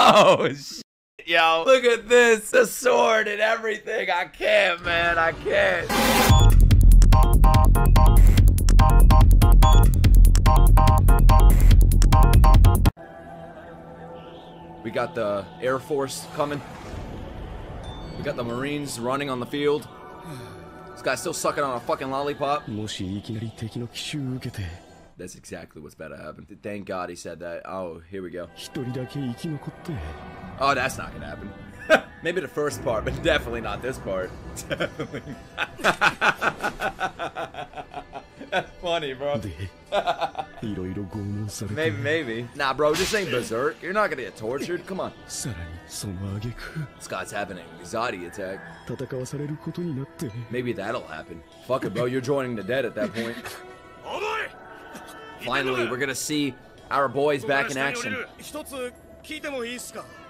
Oh, shit. Yo, look at this, a sword and everything. I can't, man, I can't. We got the Air Force coming. We got the Marines running on the field. This guy's still sucking on a fucking lollipop. That's exactly what's about to happen. Thank God he said that. Oh, here we go. Oh, that's not gonna happen. Maybe the first part, but definitely not this part. Definitely not. That's funny, bro. Maybe. Nah, bro, this ain't Berserk. You're not gonna get tortured. Come on. This guy's having an anxiety attack. Maybe that'll happen. Fuck it, bro. You're joining the dead at that point. Finally, we're gonna see our boys back in action.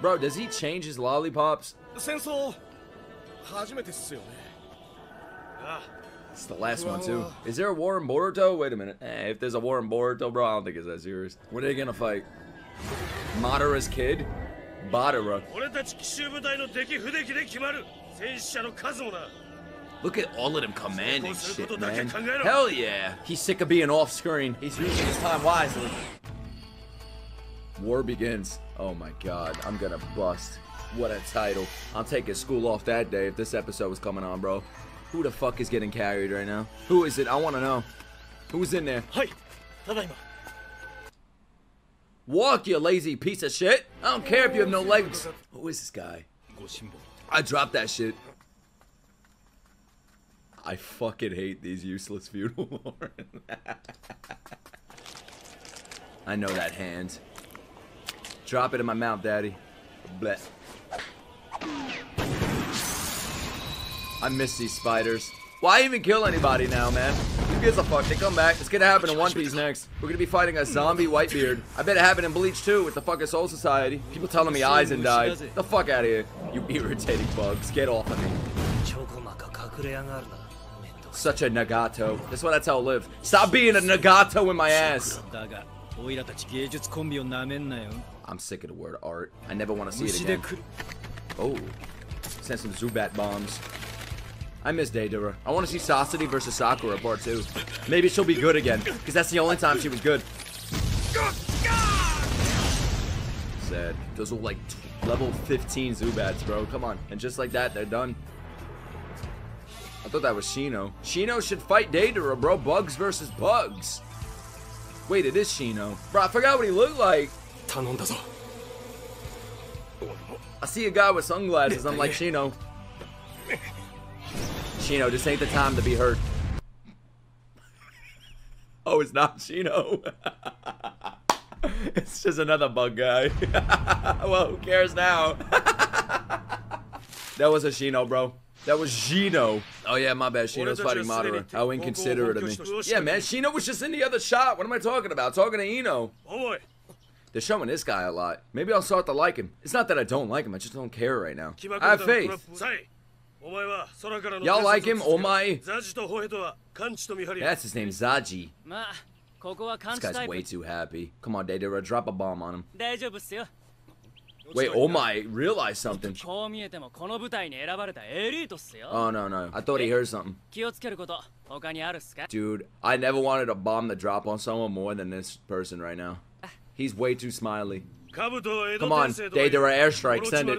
Bro, does he change his lollipops? It's the last one, too. Is there a war in Boruto? Wait a minute. Hey, if there's a war in Boruto, bro, I don't think it's that serious. What are they gonna fight? Madara's kid? Madara. Look at all of them commanding shit, man. Hell yeah. He's sick of being off screen. He's using his time wisely. War begins. Oh my God, I'm gonna bust. What a title. I'm taking school off that day if this episode was coming on, bro. Who the fuck is getting carried right now? Who is it? I wanna know. Who's in there? Walk, you lazy piece of shit. I don't care if you have no legs. Who is this guy? I dropped that shit. I fucking hate these useless feudal lords. I know that hand. Drop it in my mouth, daddy. Blech. I miss these spiders. Why even kill anybody now, man? Who gives a fuck? They come back. It's gonna happen in One Piece next. We're gonna be fighting a zombie Whitebeard. I bet it happened in Bleach too with the fucking Soul Society. People telling me Aizen died. The fuck out of here. You irritating bugs. Get off of me. Such a Nagato. That's what I tell Liv. Stop being a Nagato in my ass. I'm sick of the word art. I never want to see it again. Oh. Send some Zubat bombs. I miss Deidara. I want to see Sasori versus Sakura part 2. Maybe she'll be good again, because that's the only time she was good. Sad. Those are like level 15 Zubats, bro. Come on. And just like that, they're done. I thought that was Shino. Shino should fight Deidara, bro. Bugs versus bugs. Wait, it is Shino. Bro, I forgot what he looked like. I see a guy with sunglasses. I'm like, Shino. Shino, this ain't the time to be hurt. Oh, it's not Shino. It's just another bug guy. Well, who cares now? That was a Shino, bro. That was Shino. Oh yeah, my bad. Shino's fighting Madara. How inconsiderate of me. Yeah, man. Shino was just in the other shot. What am I talking about? Talking to Ino. They're showing this guy a lot. Maybe I'll start to like him. It's not that I don't like him. I just don't care right now. I have faith. Y'all like him? Oh my. That's his name, Zaji. This guy's way too happy. Come on, Deidara. Drop a bomb on him. Wait, Omai realized something. Oh, no, no. I thought he heard something. Dude, I never wanted to bomb the drop on someone more than this person right now. He's way too smiley. Come on, Deidara airstrike, send it.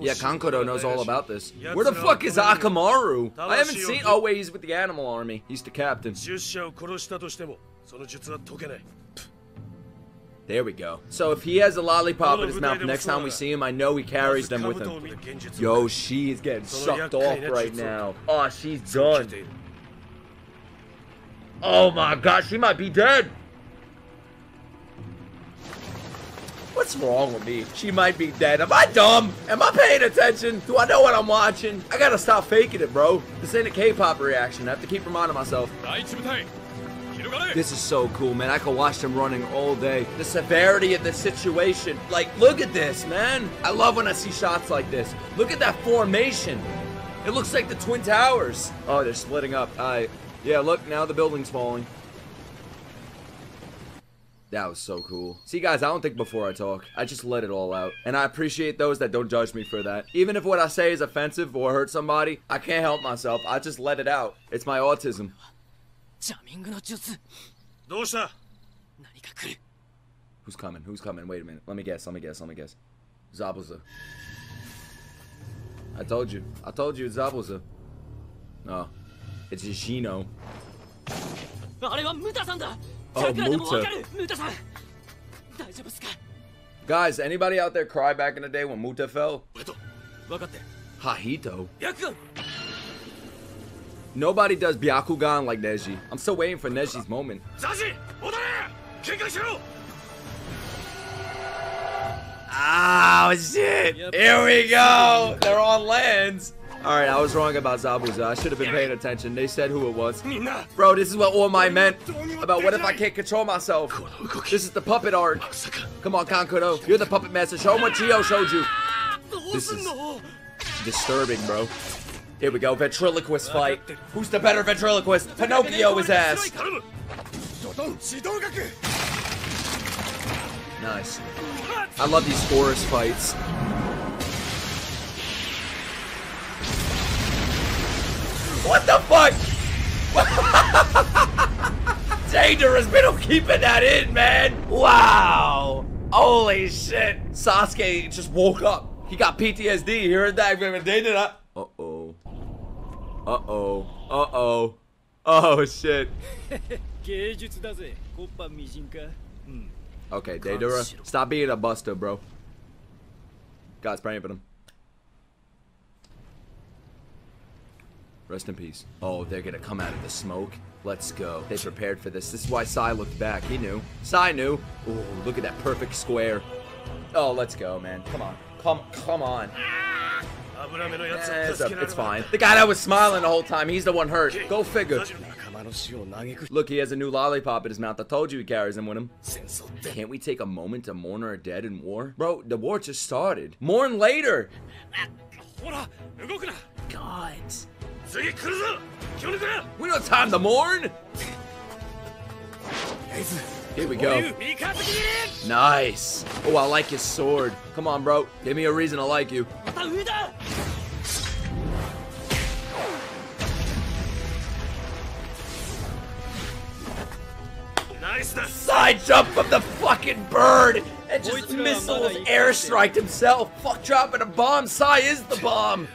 Yeah, Kankuro knows all about this. Where the fuck is Akamaru? I haven't seen... Oh, wait, he's with the animal army. He's the captain. There we go. So if he has a lollipop in his mouth next time we see him, I know he carries them with him. Yo, she is getting sucked off right now. Oh, she's done. Oh my God, she might be dead. What's wrong with me? She might be dead. Am I dumb? Am I paying attention? Do I know what I'm watching? I gotta stop faking it, bro. This ain't a K-pop reaction. I have to keep reminding myself. This is so cool, man. I could watch them running all day. The severity of the situation. Like, look at this, man. I love when I see shots like this. Look at that formation. It looks like the Twin Towers. Oh, they're splitting up. Yeah, look, now the building's falling. That was so cool. See, guys, I don't think before I talk. I just let it all out. And I appreciate those that don't judge me for that. Even if what I say is offensive or hurts somebody, I can't help myself. I just let it out. It's my autism. Who's coming? Who's coming? Wait a minute. Let me guess. Zabuza. I told you. It's Zabuza. No. It's Ishino. Oh, Muta. Guys, anybody out there cry back in the day when Muta fell? Hahito. Nobody does Byakugan like Neji. I'm still waiting for Neji's moment. Oh, shit. Here we go. They're on lands. Alright, I was wrong about Zabuza. I should have been paying attention. They said who it was. Bro, this is what all my meant about what if I can't control myself. This is the puppet art. Come on, Kankuro. You're the puppet master. Show what Chio showed you. This is disturbing, bro. Here we go. Ventriloquist fight. Who's the better ventriloquist? Pinocchio is ass. Nice. I love these forest fights. What the fuck? Dangerous, we don't keep that in, man. Wow. Holy shit. Sasuke just woke up. He got PTSD. You heard that? Uh-oh. Uh-oh. Uh-oh. Oh, shit. Okay, Deidara, stop being a buster, bro. God's praying for them. Rest in peace. Oh, they're gonna come out of the smoke. Let's go. They prepared for this. This is why Sai looked back. He knew. Sai knew. Ooh, look at that perfect square. Oh, let's go, man. Come on. Come on. It's fine. The guy that was smiling the whole time, he's the one hurt. Go figure. Look, he has a new lollipop in his mouth. I told you he carries him with him. Can't we take a moment to mourn our dead in war? Bro, the war just started. Mourn later. God. We don't have time to mourn. Here we go. Nice. Oh, I like his sword. Come on, bro. Give me a reason to like you. Side jump from the fucking bird and just missiles airstriked himself. Fuck dropping a bomb. Sai is the bomb.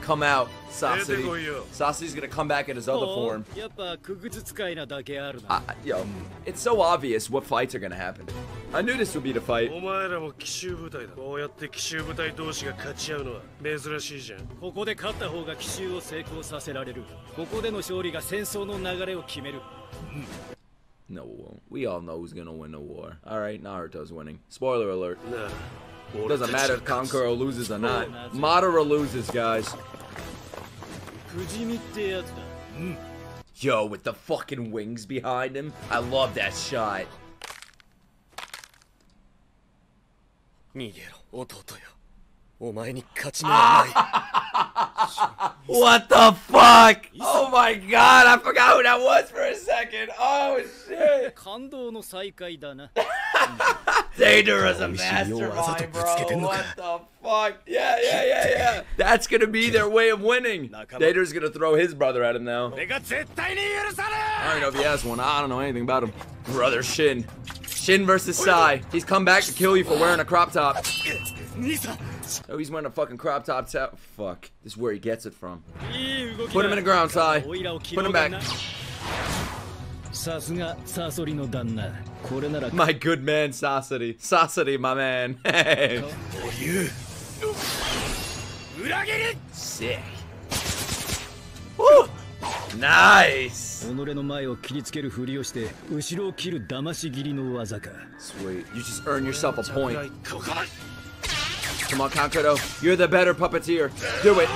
Come out, Sasori. Sasori's gonna come back in his other form. Yo, it's so obvious what fights are gonna happen. I knew this would be the fight. No, it won't. We all know who's gonna win the war. Alright, Naruto's winning. Spoiler alert. Doesn't matter if Kankuro loses or not. Madara loses, guys. Yo, with the fucking wings behind him. I love that shot. What the fuck? Oh my god, I forgot who that was for a second. Oh shit. Deidara's a mastermind, bro. What the fuck? Yeah. That's gonna be their way of winning. Deidara's gonna throw his brother at him now. I don't know if he has one. I don't know anything about him. Brother Shin. Shin versus Sai. He's come back to kill you for wearing a crop top. Oh, he's wearing a fucking crop top. Fuck. This is where he gets it from. Put him in the ground, Sai. Put him back. My good man, Sasori. Sasori, my man. Sick. Woo! Nice. Sweet. You just earn yourself a point. Come on, Kankuro. You're the better puppeteer. Do it.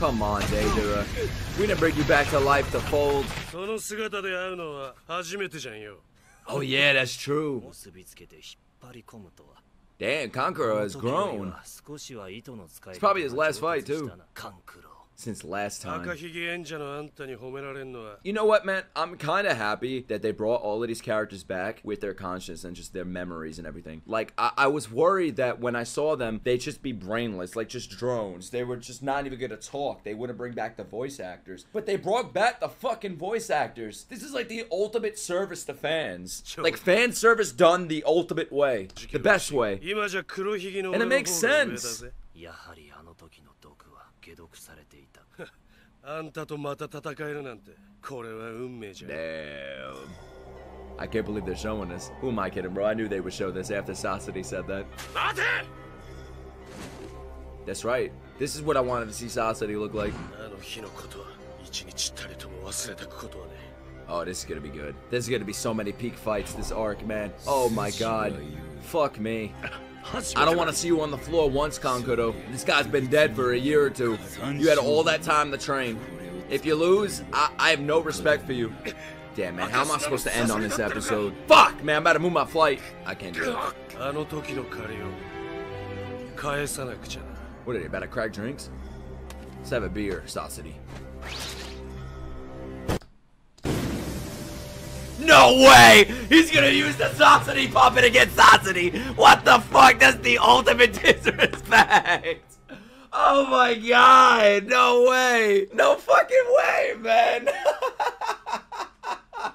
Come on, Deidara. We're gonna bring you back to life to fold. Oh yeah, that's true. Damn, Kankuro has grown. It's probably his last fight, too. Since last time. You know what, man? I'm kind of happy that they brought all of these characters back with their conscience and just their memories and everything. Like, I was worried that when I saw them, they'd just be brainless, like just drones. They were just not even gonna talk. They wouldn't bring back the voice actors. But they brought back the fucking voice actors. This is like the ultimate service to fans. Like, fan service done the ultimate way. The best way. And it makes sense. Damn. I can't believe they're showing this. Who am I kidding, bro? I knew they would show this after Sasori said that. That's right. This is what I wanted to see Sasori look like. Oh, this is gonna be good. There's gonna be so many peak fights this arc, man. Oh my god. Fuck me. I don't want to see you on the floor once, Kankuro. This guy's been dead for a year or two. You had all that time to train. If you lose, I have no respect for you. Damn, man, how am I supposed to end on this episode? Fuck, man, I'm about to move my flight. I can't do it. What are they, about to crack drinks? Let's have a beer, Sasori. No way! He's gonna use the Sasori puppet against Sasori! What the fuck? That's the ultimate disrespect! Oh my god! No way! No fucking way, man!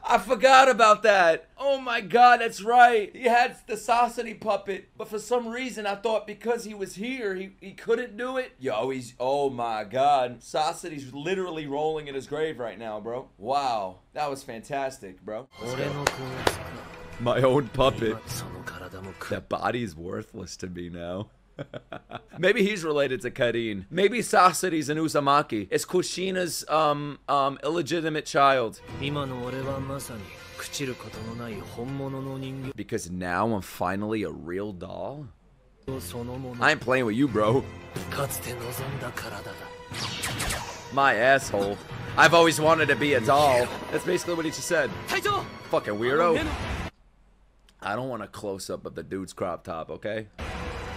I forgot about that. Oh my god, that's right. He had the Sasori puppet, but for some reason I thought because he was here, he couldn't do it. Yo, he's, oh my god. Sasori's literally rolling in his grave right now, bro. Wow, that was fantastic, bro. My own puppet. That body is worthless to me now. Maybe he's related to Karin. Maybe Sasori's an Uzumaki. It's Kushina's illegitimate child. Because now I'm finally a real doll? I ain't playing with you, bro. My asshole. I've always wanted to be a doll. That's basically what he just said. Fucking weirdo. I don't want a close-up of the dude's crop top, okay?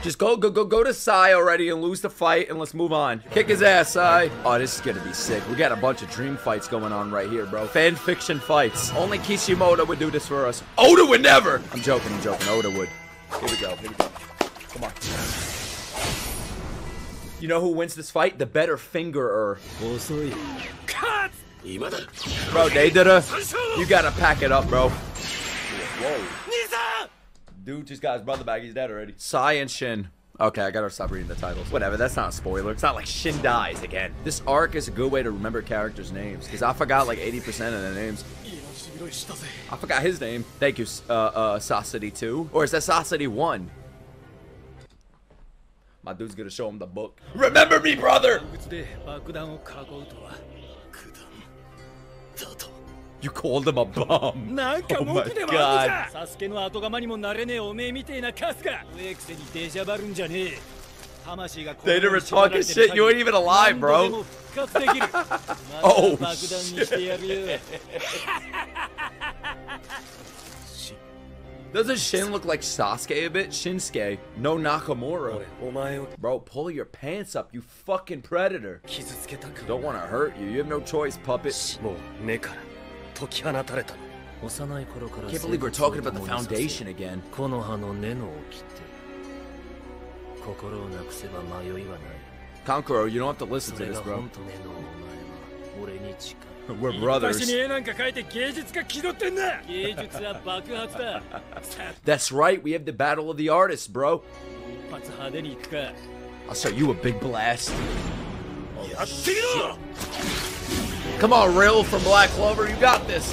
Just go to Sai already and lose the fight, and let's move on. Kick his ass, Sai. Oh, this is gonna be sick. We got a bunch of dream fights going on right here, bro. Fan fiction fights. Only Kishimoto would do this for us. Oda would never! I'm joking. Oda would. Here we go, Come on. You know who wins this fight? The better fingerer. Bro, they did a... You gotta pack it up, bro. Whoa. Dude just got his brother back. He's dead already. Sai and Shin. Okay, I gotta stop reading the titles. Whatever, that's not a spoiler. It's not like Shin dies again. This arc is a good way to remember characters' names, because I forgot like 80% of their names. I forgot his name. Thank you, Sasori 2. Or is that Sasori 1? My dude's gonna show him the book. Remember me, brother! You called him a bum. Oh my god. They didn't talking shit. You ain't even alive, bro. Oh, shit. Doesn't Shin look like Sasuke a bit? Shinsuke. No Nakamura. Bro, pull your pants up, you fucking predator. Don't want to hurt you. You have no choice, puppet. I can't believe we're talking about the foundation again. Kankuro, you don't have to listen to this, bro. We're brothers. That's right, we have the battle of the artists, bro. I'll show you a big blast. Oh, shit. Come on, Rill from Black Clover, you got this!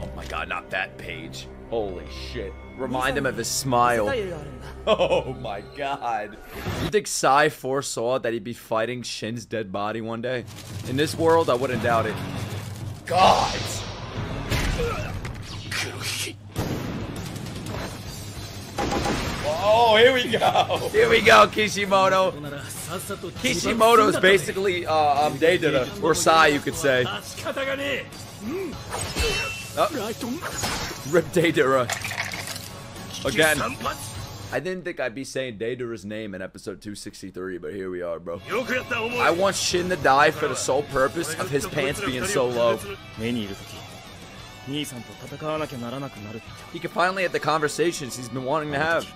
Oh my god, not that page. Holy shit. Remind him of his smile. Oh my god. You think Sai foresaw that he'd be fighting Shin's dead body one day? In this world, I wouldn't doubt it. God! Oh, here we go. Here we go, Kishimoto. Kishimoto's basically Deidara, or Sai, you could say. Rip Deidara. Again. I didn't think I'd be saying Deidara's name in episode 263, but here we are, bro. I want Shin to die for the sole purpose of his pants being so low. He can finally have the conversations he's been wanting to have.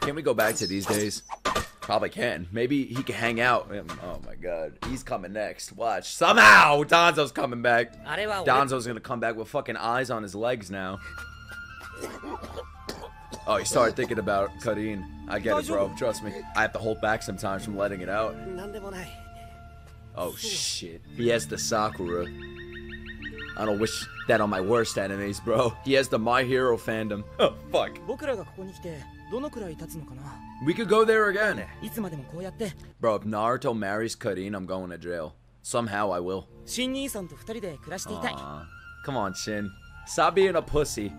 Can we go back to these days? Probably can. Maybe he can hang out. Oh my god. He's coming next. Watch. Somehow Danzo's coming back. Danzo's gonna come back with fucking eyes on his legs now. Oh, he started thinking about Karin. I get it, bro. Trust me. I have to hold back sometimes from letting it out. Oh shit. He has the Sakura. I don't wish that on my worst enemies, bro. He has the My Hero fandom. Oh, fuck. We could go there again. Bro, if Naruto marries Karin, I'm going to jail. Somehow I will. Aww. Come on, Shin. Stop being a pussy.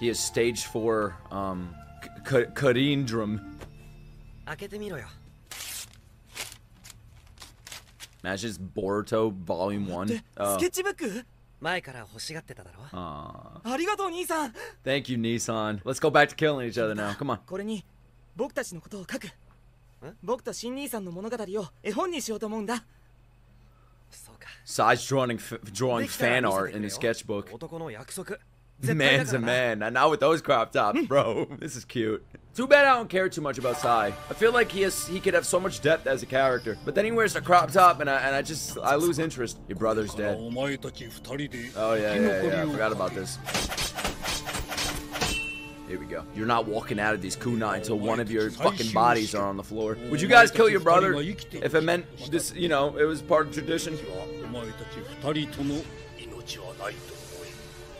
He is stage 4, Karindrum. Imagine Boruto Volume 1. Oh. Aww. Thank you, Nissan. Let's go back to killing each other now. Come on. Sai's drawing fan art in his sketchbook. Man's a man. Not with those crop tops, bro. This is cute. Too bad I don't care too much about Sai. I feel like he could have so much depth as a character, but then he wears a crop top, and I lose interest. Your brother's dead. Oh yeah. I forgot about this. Here we go. You're not walking out of these kunai until one of your fucking bodies are on the floor. Would you guys kill your brother if it meant this? You know, it was part of tradition.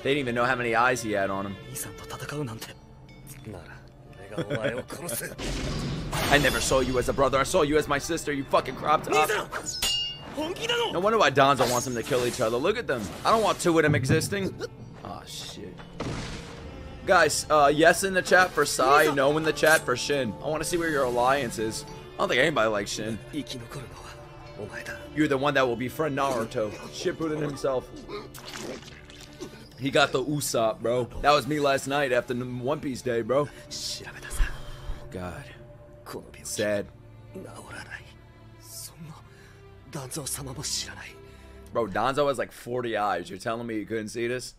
They didn't even know how many eyes he had on him. I never saw you as a brother. I saw you as my sister. You fucking cropped up. No wonder why Danzo wants them to kill each other. Look at them. I don't want two of them existing. Oh shit. Guys, yes in the chat for Sai, no in the chat for Shin. I want to see where your alliance is. I don't think anybody likes Shin. You're the one that will befriend Naruto. Shippuden himself. He got the Usopp, bro. That was me last night after One Piece Day, bro. God. Sad. Bro, Danzo has like 40 eyes. You're telling me you couldn't see this?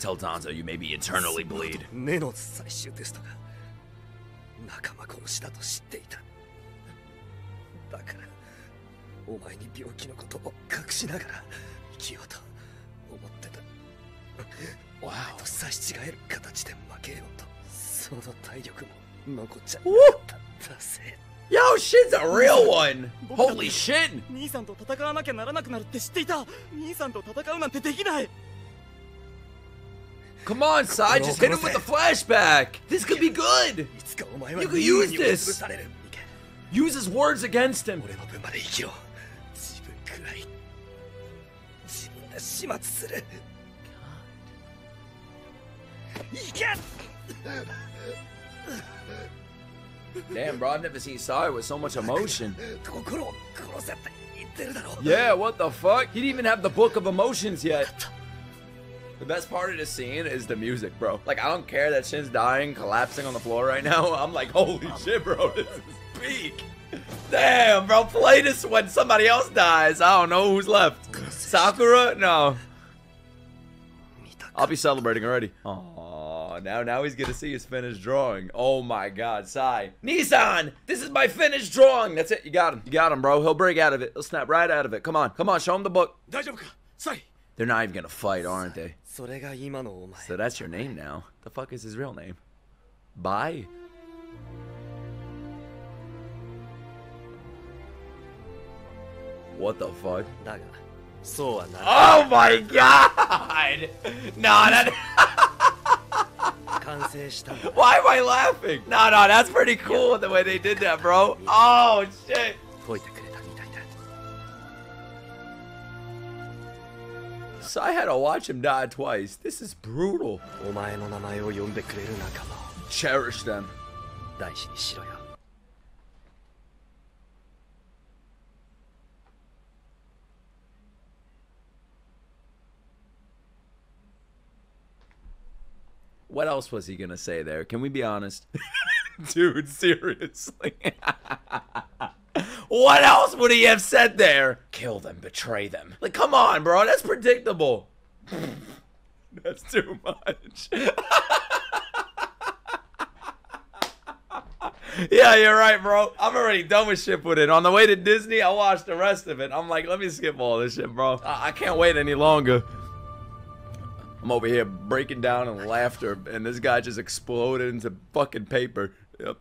Tell Danzo you may be eternally bleed. Wow. Woo! Yo, Shin's a real one! Holy shit! Come on, Sai, just hit him with the flashback! This could be good! You could use this! Use his words against him! God. Damn, bro, I've never seen Sai with so much emotion. Yeah, what the fuck? He didn't even have the book of emotions yet. The best part of this scene is the music, bro. Like, I don't care that Shin's dying, collapsing on the floor right now. I'm like, holy shit, bro, this is peak. Damn, bro, play this when somebody else dies. I don't know who's left. Sakura? No. I'll be celebrating already. Oh, now he's gonna see his finished drawing. Oh my god, Sai. Nissan! This is my finished drawing! That's it, you got him. You got him, bro. He'll break out of it. He'll snap right out of it. Come on, come on, show him the book. They're not even gonna fight, aren't they? So that's your name now. The fuck is his real name? Bye? What the fuck? Oh my god! No, why am I laughing? No, that's pretty cool the way they did that, bro. Oh shit! So I had to watch him die twice. This is brutal. Cherish them. What else was he gonna say there? Can we be honest? Dude, seriously. What else would he have said there? Kill them, betray them. Like, come on, bro, that's predictable. That's too much. Yeah, you're right, bro. I'm already done with shit with it. On the way to Disney, I watched the rest of it. I'm like, let me skip all this shit, bro. I can't wait any longer. I'm over here breaking down in laughter, and this guy just exploded into fucking paper. Yep.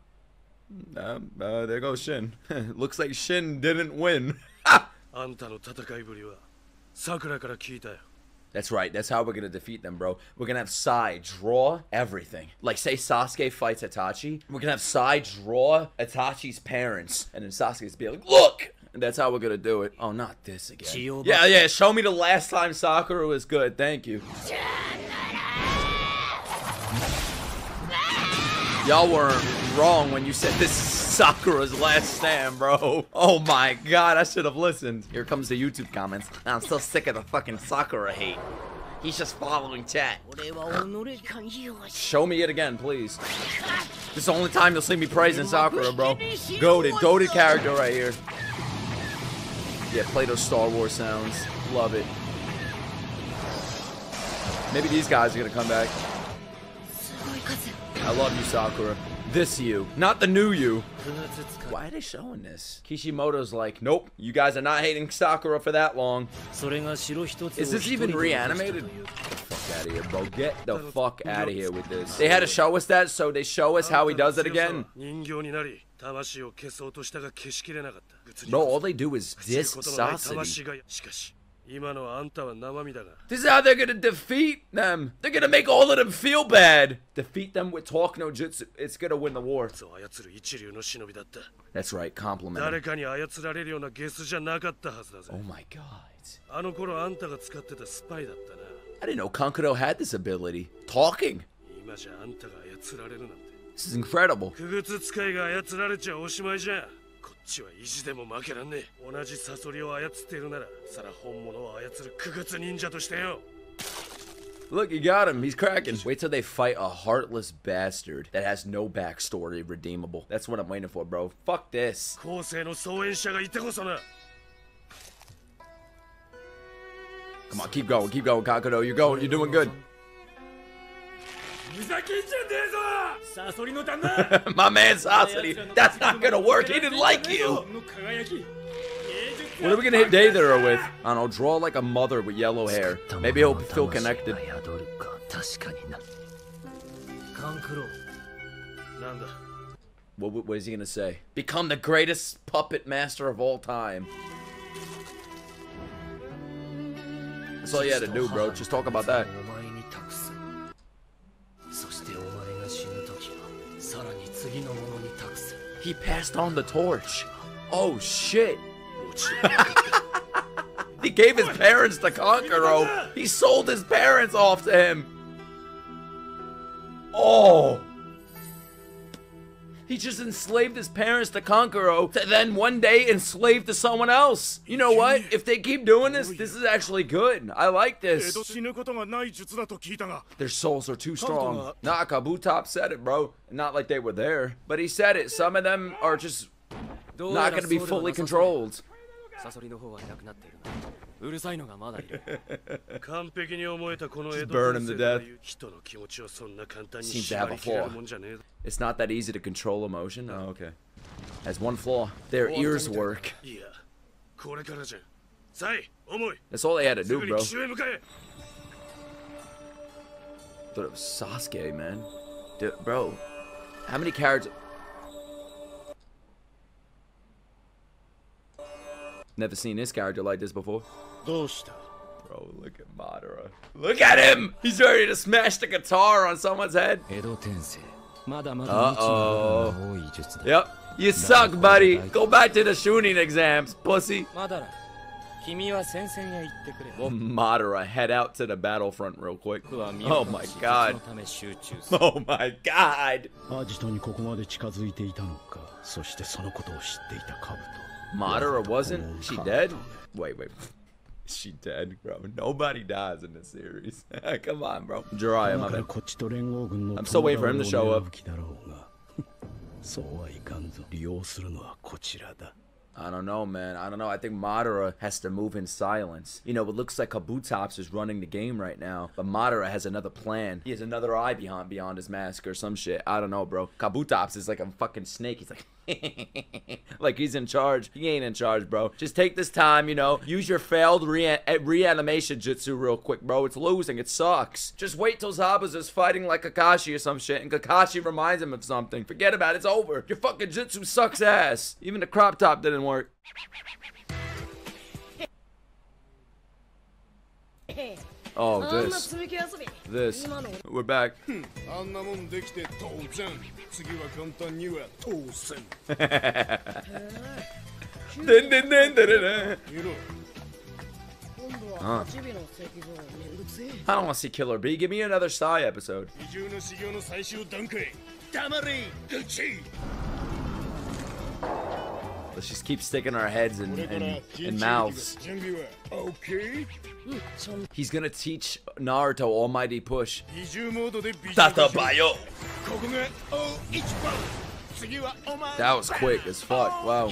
There goes Shin. Looks like Shin didn't win. That's right. That's how we're going to defeat them, bro. We're going to have Sai draw everything. Like, say Sasuke fights Itachi. We're going to have Sai draw Itachi's parents. And then Sasuke's be like, look! And that's how we're going to do it. Oh, not this again. Shield. Yeah, yeah. Show me the last time Sakura was good. Thank you. Y'all weren't wrong when you said this is Sakura's last stand, bro. Oh my god, I should have listened. Here comes the YouTube comments. I'm so sick of the fucking Sakura hate. He's just following chat. Show me it again, please. This is the only time you'll see me praising Sakura, bro. Goated, goated character right here. Yeah, play those Star Wars sounds. Love it. Maybe these guys are gonna come back. I love you, Sakura. This you, not the new you. Why are they showing this? Kishimoto's like, nope, you guys are not hating Sakura for that long. Is this even reanimated? Get the fuck out of here, bro. Get the fuck out of here with this. They had to show us that, so they show us how he does it again. Bro, all they do is diss Sasuke. This is how they're gonna defeat them. They're gonna make all of them feel bad. Defeat them with talk no jutsu. It's gonna win the war. That's right, compliment. Oh my god. I didn't know Kankuro had this ability. Talking. This is incredible. Look, you got him. He's cracking. Wait till they fight a heartless bastard that has no backstory redeemable. That's what I'm waiting for, bro. Fuck this. Come on, keep going, Kakuto. You're going, you're doing good. My man Sasori, that's not gonna work. He didn't like you. What are we gonna hit Deidara with? I don't know, draw like a mother with yellow hair. Maybe he'll feel connected. What is he gonna say? Become the greatest puppet master of all time. That's all you had to do, bro. Just talk about that. He passed on the torch. Oh shit. He gave his parents to Kankuro. He sold his parents off to him. Oh. He just enslaved his parents to Kankuro to then one day enslaved to someone else. You know what? If they keep doing this, this is actually good. I like this. Their souls are too strong. Nah, Kabutop said it, bro. Not like they were there. But he said it. Some of them are just not going to be fully controlled. Just burn him to death. Seems to have a flaw. It's not that easy to control emotion. Oh, okay. Has one flaw. Their ears work. That's all they had to do, bro. Thought it was Sasuke, man. Dude, bro, how many cards? Never seen this character like this before. Bro, look at Madara. Look at him! He's ready to smash the guitar on someone's head. Uh-oh. Yep. You suck, buddy. Go back to the shooting exams, pussy. Madara, head out to the battlefront real quick. Oh my god. Oh my god. Madara wasn't? She dead? Wait, wait. Is she dead, bro? Nobody dies in this series. Come on, bro. Jiraiya, my man. I'm still waiting for him to show up. I don't know, man. I don't know. I think Madara has to move in silence. You know, it looks like Kabutops is running the game right now, but Madara has another plan. He has another eye beyond his mask or some shit. I don't know, bro. Kabutops is like a fucking snake. He's like... like he's in charge. He ain't in charge, bro. Just take this time, you know. Use your failed reanimation jutsu real quick, bro. It's losing. It sucks. Just wait till Zabuza's fighting like Kakashi or some shit, and Kakashi reminds him of something. Forget about it. It's over. Your fucking jutsu sucks ass. Even the crop top didn't work. Oh, this. We're back. Huh. I don't want to see Killer B. Give me another Sai episode. Let's just keep sticking our heads in mouths. Okay. He's gonna teach Naruto Almighty Push. That was quick as fuck. Wow.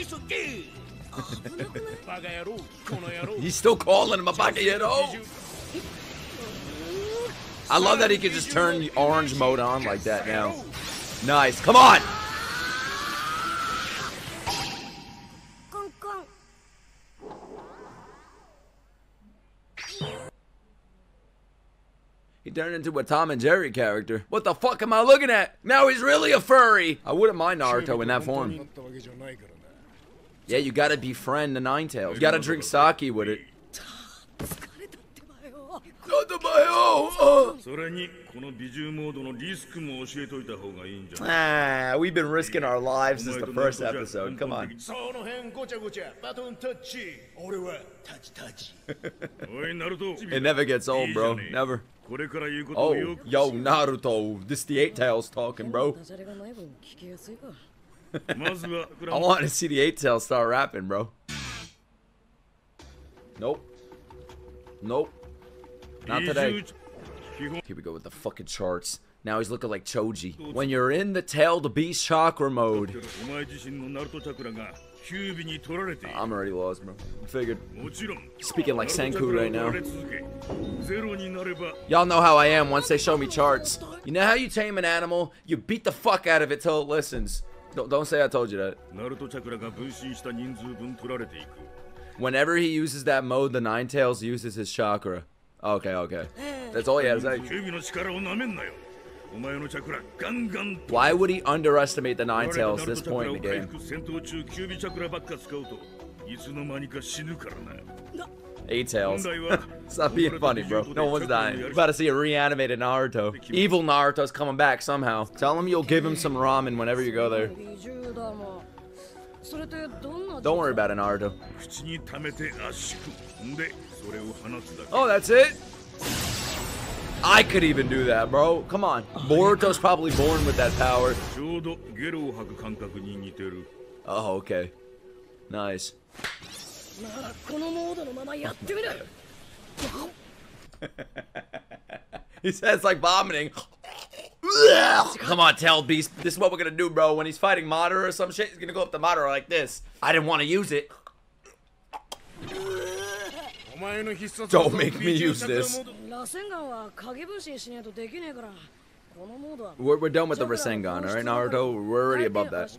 He's still calling him a bagayero. I love that he could just turn the orange mode on like that now. Nice. Come on. He turned into a Tom and Jerry character. What the fuck am I looking at? Now he's really a furry. I wouldn't mind Naruto in that form. Yeah, you gotta befriend the Ninetales. You gotta drink sake with it. Ah, we've been risking our lives since the first episode. Come on. It never gets old, bro. Never. Oh, yo, Naruto. This the Eight Tails talking, bro. I want to see the Eight Tails start rapping, bro. Nope. Nope. Not today. Here we go with the fucking charts. Now he's looking like Choji. When you're in the tailed beast chakra mode. I'm already lost, bro. Figured. Speaking like Senku right now. Y'all know how I am once they show me charts. You know how you tame an animal? You beat the fuck out of it till it listens. Don't say I told you that. Whenever he uses that mode, the Ninetales uses his chakra. Okay, okay. That's all he has. Why would he underestimate the Ninetales at this point in the game? Eight Tails. Stop being funny, bro. No one's dying. We're about to see a reanimated Naruto. Evil Naruto's coming back somehow. Tell him you'll give him some ramen whenever you go there. Don't worry about it, Naruto. Oh, that's it? I could even do that, bro. Come on. Boruto's probably born with that power. Oh, okay. Nice. He says like vomiting. Come on, tail beast. This is what we're gonna do, bro. When he's fighting Madara or some shit, he's gonna go up to Madara like this. I didn't want to use it. Don't make me use this. We're done with the Rasengan, alright, Naruto? We're already above that.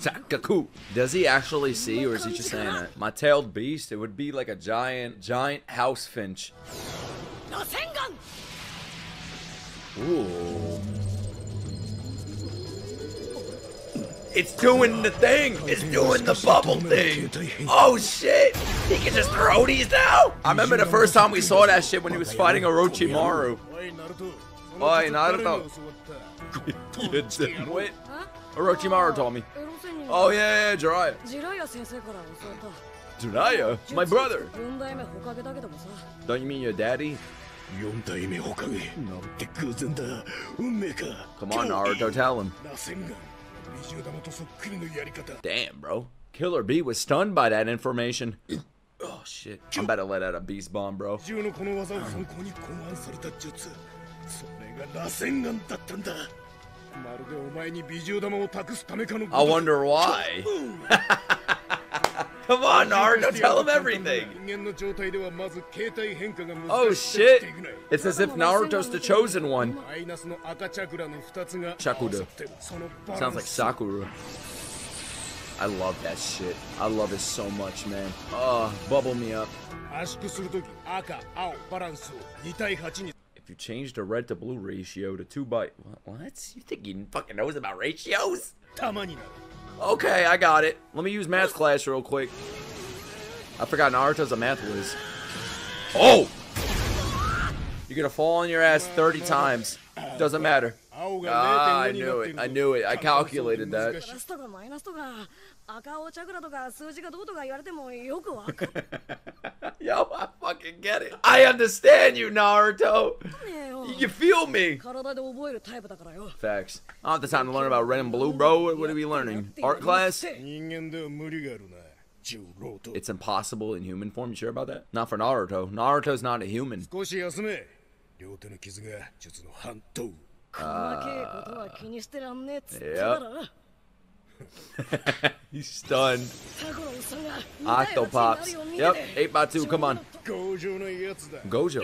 Sakaku. Does he actually see, or is he just saying that? My tailed beast, it would be like a giant house finch. Ooh. It's doing the thing! It's doing the bubble thing! Oh shit! He can just throw these now? I remember the first time we saw that shit when he was fighting Orochimaru. Oi, Naruto. You dimwit. Orochimaru told me. Oh yeah, Jiraiya. Jiraiya? My brother! Don't you mean your daddy? Come on, Naruto, tell him. Damn, bro. Killer B was stunned by that information. Oh shit, I'm about to let out a beast bomb, bro. I wonder why. Come on, Naruto, tell him everything. Oh shit, it's as if Naruto's the chosen one. Shakuda. Sounds like Sakura. I love that shit. I love it so much, man. Oh, bubble me up. If you change the red to blue ratio to 2 by... What? You think he fucking knows about ratios? Okay, I got it. Let me use math class real quick. I forgot Naruto's a math whiz. Oh! You're gonna fall on your ass 30 times. Doesn't matter. Ah, I knew it. I knew it. I calculated that. Yo, I fucking get it. I understand you, Naruto. You feel me. Facts. I don't have the time to learn about red and blue, bro. What are we learning? Art class? It's impossible in human form. You sure about that? Not for Naruto. Naruto's not a human. Yep. He's stunned. Octopops. Yep, 8 by 2, come on. Gojo.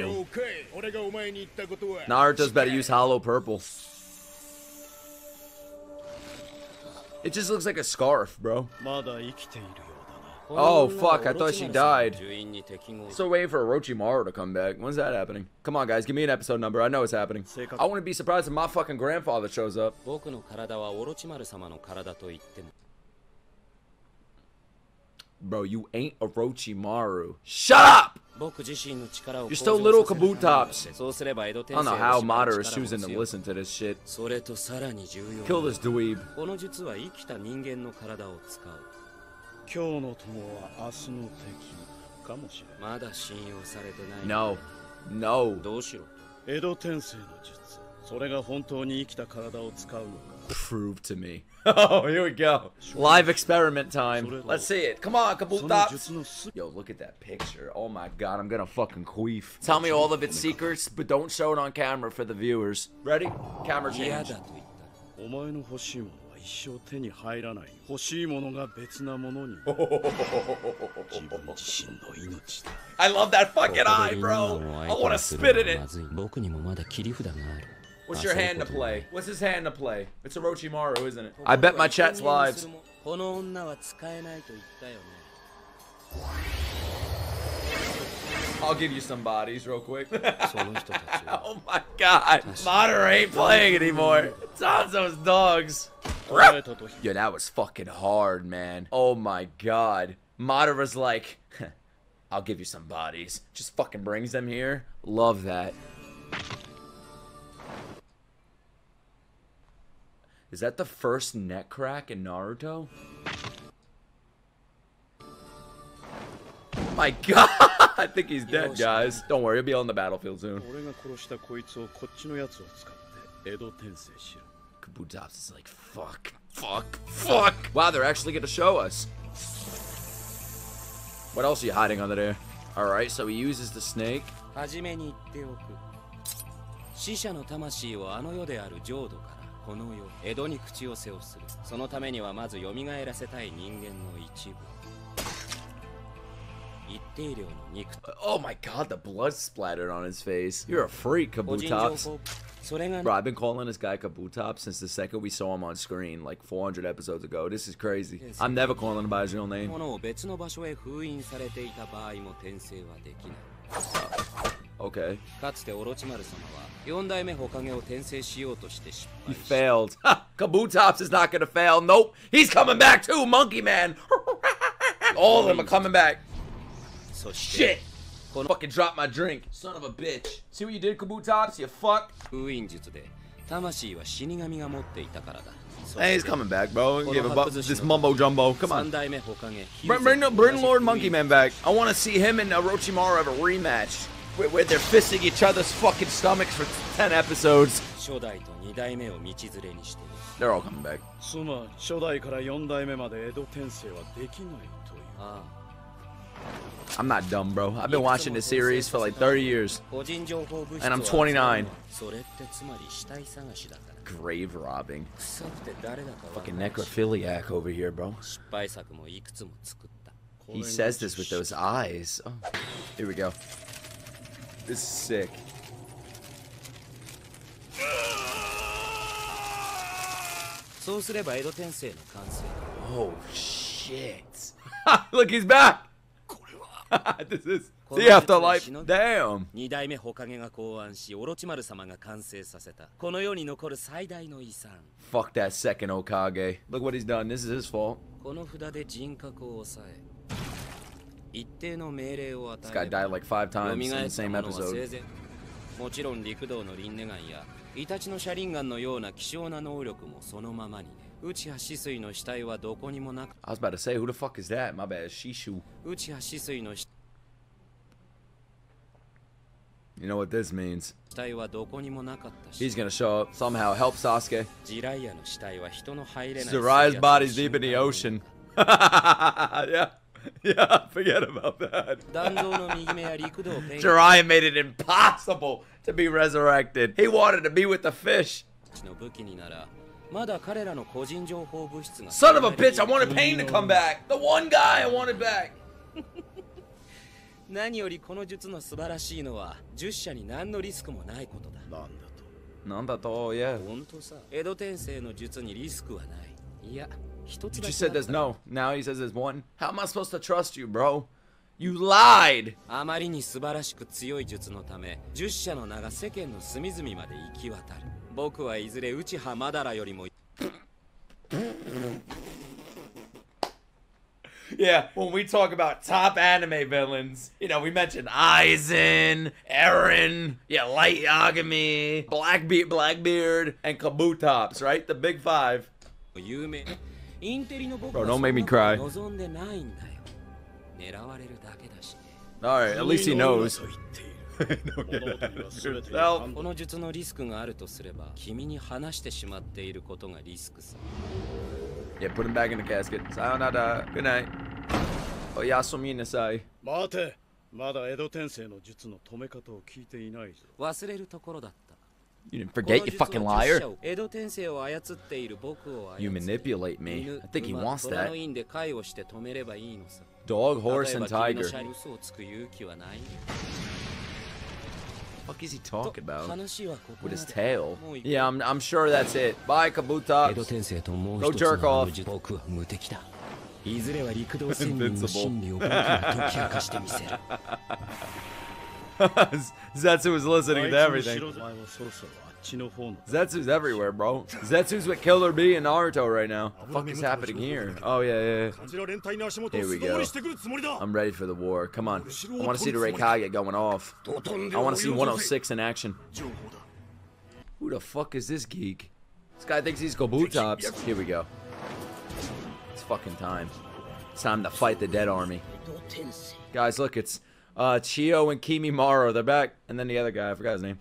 Naruto's better use hollow purple. It just looks like a scarf, bro. Oh fuck, I thought she died. So wait for Orochimaru to come back. When's that happening? Come on guys, give me an episode number. I know it's happening. I wouldn't be surprised if my fucking grandfather shows up. Bro, you ain't Orochimaru. Shut up! You're still little Kabutops. I don't know how Madara is choosing to listen to this shit. Kill this dweeb. No, no. Prove to me. Oh, here we go. Live experiment time. Let's see it. Come on, Kabutops. Yo, look at that picture. Oh my god, I'm gonna fucking queef. Tell me all of its secrets, but don't show it on camera for the viewers. Ready? Camera change. I love that fucking eye, bro. I want to spit in it. What's your hand to play? What's his hand to play? It's Orochimaru, isn't it? I bet my chat's lives. I'll give you some bodies real quick. Oh my god. Madara ain't playing anymore. Sanzo's dogs. Yo, that was fucking hard, man. Oh my god. Madara's like, I'll give you some bodies. Just fucking brings them here. Love that. Is that the first neck crack in Naruto? My god, I think he's dead, guys. Don't worry, he'll be on the battlefield soon. Kabutops is like, fuck, fuck, fuck. Wow, they're actually gonna show us. What else are you hiding under there? Alright, so he uses the snake. Oh my god, the blood splattered on his face. You're a freak, Kabutops. Bro, I've been calling this guy Kabutops since the second we saw him on screen, like 400 episodes ago. This is crazy. I'm never calling him by his real name. Okay. He failed. Ha! Kabutops is not gonna fail. Nope. He's coming back too, Monkey Man. All of them are coming back. So shit! Fucking drop my drink, son of a bitch. See what you did, Kabutops? You fuck. Hey, he's coming back, bro. Give him up this mumbo jumbo. Come on. Bring Lord Monkey Man back. I want to see him and Orochimaru have a rematch where they're fisting each other's fucking stomachs for 10 episodes. 初代と二代目を道連れにしてる。They're all coming back。つまり初代から四代目まで江戸転生はできないという。ああ。I'm not dumb, bro. I've been watching this series for like 30 years. And I'm 29. Grave robbing. Fucking necrophiliac over here, bro. He says this with those eyes. Oh. Here we go. This is sick. Oh, shit. Look, he's back. This is the afterlife. Damn. Fuck that second Okage. Look what he's done. This is his fault. This guy died like 5 times in the same episode. I was about to say, who the fuck is that? My bad, Shishu. You know what this means. He's gonna show up, somehow help Sasuke. Jiraiya's body's deep in the ocean. Yeah. Yeah, forget about that. Jiraiya made it impossible to be resurrected. He wanted to be with the fish. Son of a bitch, I wanted Pain to come back. The one guy I wanted back. Nandato, yeah. You just said there's no. Now he says there's one. How am I supposed to trust you, bro? You lied. Yeah, when we talk about top anime villains, you know, we mentioned Aizen, Eren, yeah, Light Yagami, Blackbeard, and Kabutops, right? The big 5. Bro, don't make me cry. Alright, at least he knows. Don't get out of yourself. Yeah, put him back in the casket. Sayonara. Good night. Oyasumi nasai. You didn't forget, you fucking liar. You manipulate me. I think he wants that. Dog, horse, and tiger. What the fuck is he talking about with his tail? Yeah, I'm sure that's it. Bye, Kabutops. Go jerk off. Invincible. Zetsu was listening to everything. Zetsu's everywhere, bro. Zetsu's with Killer B and Naruto right now. What the fuck is happening here? Oh, yeah. Here we go. I'm ready for the war. Come on. I want to see the Raikage going off. I want to see 106 in action. Who the fuck is this geek? This guy thinks he's Kabutops. Here we go. It's fucking time. It's time to fight the dead army. Guys, look, it's... Chio and Kimimaro, they're back. And then the other guy, I forgot his name.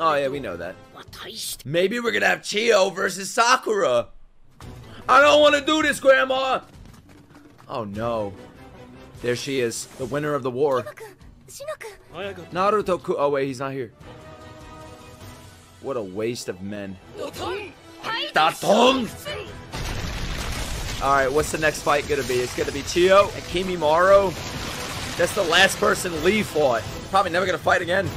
Oh, yeah, we know that. Maybe we're gonna have Chio versus Sakura. I don't want to do this, Grandma. Oh, no. There she is, the winner of the war. Naruto-kun. Oh, wait, he's not here. What a waste of men. Datong! Alright, what's the next fight gonna be? It's gonna be Chio and Kimimaro. That's the last person Lee fought. Probably never gonna fight again.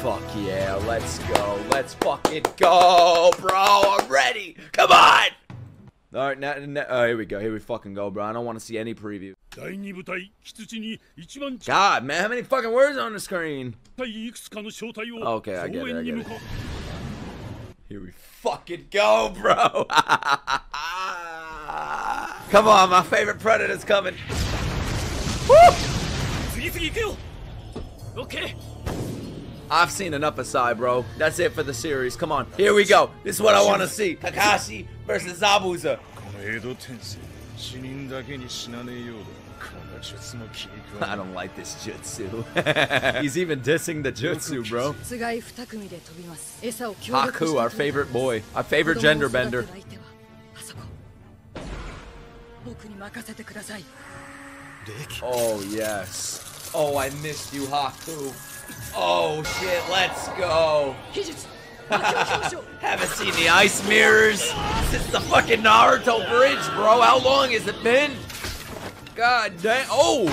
Fuck yeah, let's go. Let's fucking go, bro. I'm ready. Come on! Alright, now, oh, here we go. Here we fucking go, bro. I don't want to see any preview. God, man, how many fucking words on the screen? Okay, I get it. Here we fucking go, bro. Come on, my favorite predator's coming. Woo! Okay. I've seen enough aside, bro. That's it for the series. Come on. Here we go. This is what I want to see. Kakashi versus Zabuza. I don't like this jutsu. He's even dissing the jutsu, bro. Haku, our favorite boy. Our favorite gender bender. Oh, yes. Oh, I missed you, Haku. Oh, shit, let's go. Haven't seen the ice mirrors since the fucking Naruto bridge, bro. How long has it been? God damn. Oh!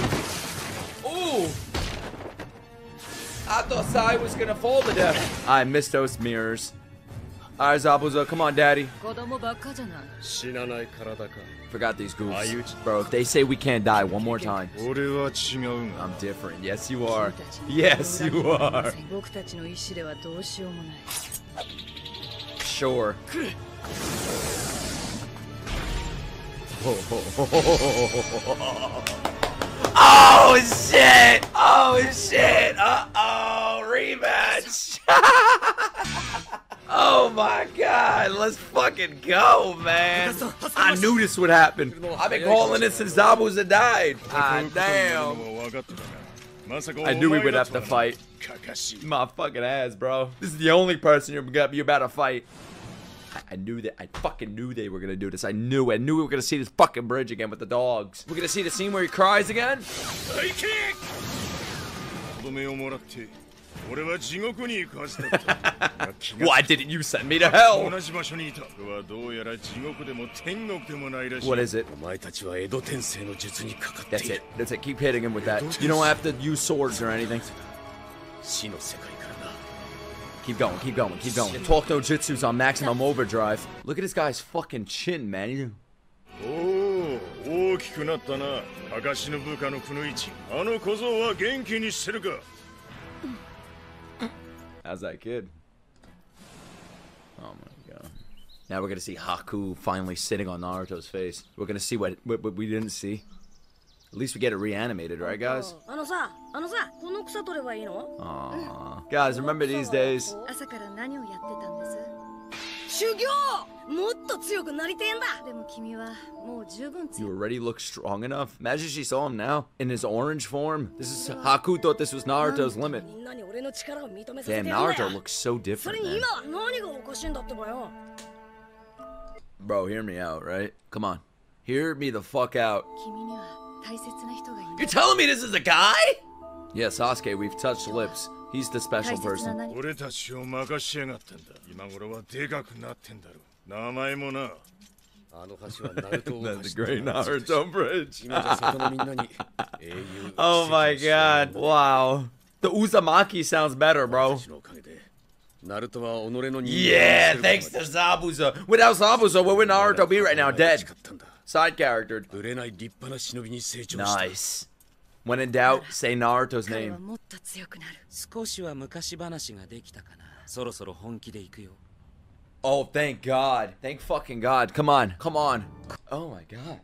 Ooh! I thought Sai was gonna fall to death. I missed those mirrors. Alright, Zabuza, come on, daddy. Forgot these goofs. Bro, if they say we can't die one more time. I'm different. Yes, you are. Yes, you are. Sure. Oh, shit! Oh, shit! Uh-oh! Rematch! Oh my god, let's fucking go, man. I knew this would happen. I've been calling it since Zabuza died. Ah, damn. I knew we would have to fight. My fucking ass, bro. This is the only person you're about to fight. I knew that. I fucking knew they were gonna do this. I knew we were gonna see this fucking bridge again with the dogs. We're gonna see the scene where he cries again. Why didn't you send me to hell? What is it? That's it. That's it. Keep hitting him with that. You don't have to use swords or anything. Keep going. Keep going. Keep going. Talk no jutsu's on maximum overdrive. Look at this guy's fucking chin, man. How's that kid? Oh my god. Now we're gonna see Haku finally sitting on Naruto's face. We're gonna see what we didn't see. At least we get it reanimated, right guys? Aww. Guys, remember these days? You already look strong enough. Imagine she saw him now in his orange form. This is Haku thought this was Naruto's limit. Damn, Naruto looks so different, man. Bro, hear me out, right? Come on, hear me the fuck out. You're telling me this is a guy? Yeah, Sasuke, we've touched lips. He's the special person. That's a great Naruto bridge. Oh my god. Wow. The Uzumaki sounds better, bro. Yeah, thanks to Zabuza. Without Zabuza, where would Naruto be right now? Dead. Side character. Nice. When in doubt, say Naruto's name. Oh, thank God. Thank fucking God. Come on. Come on. Oh my God.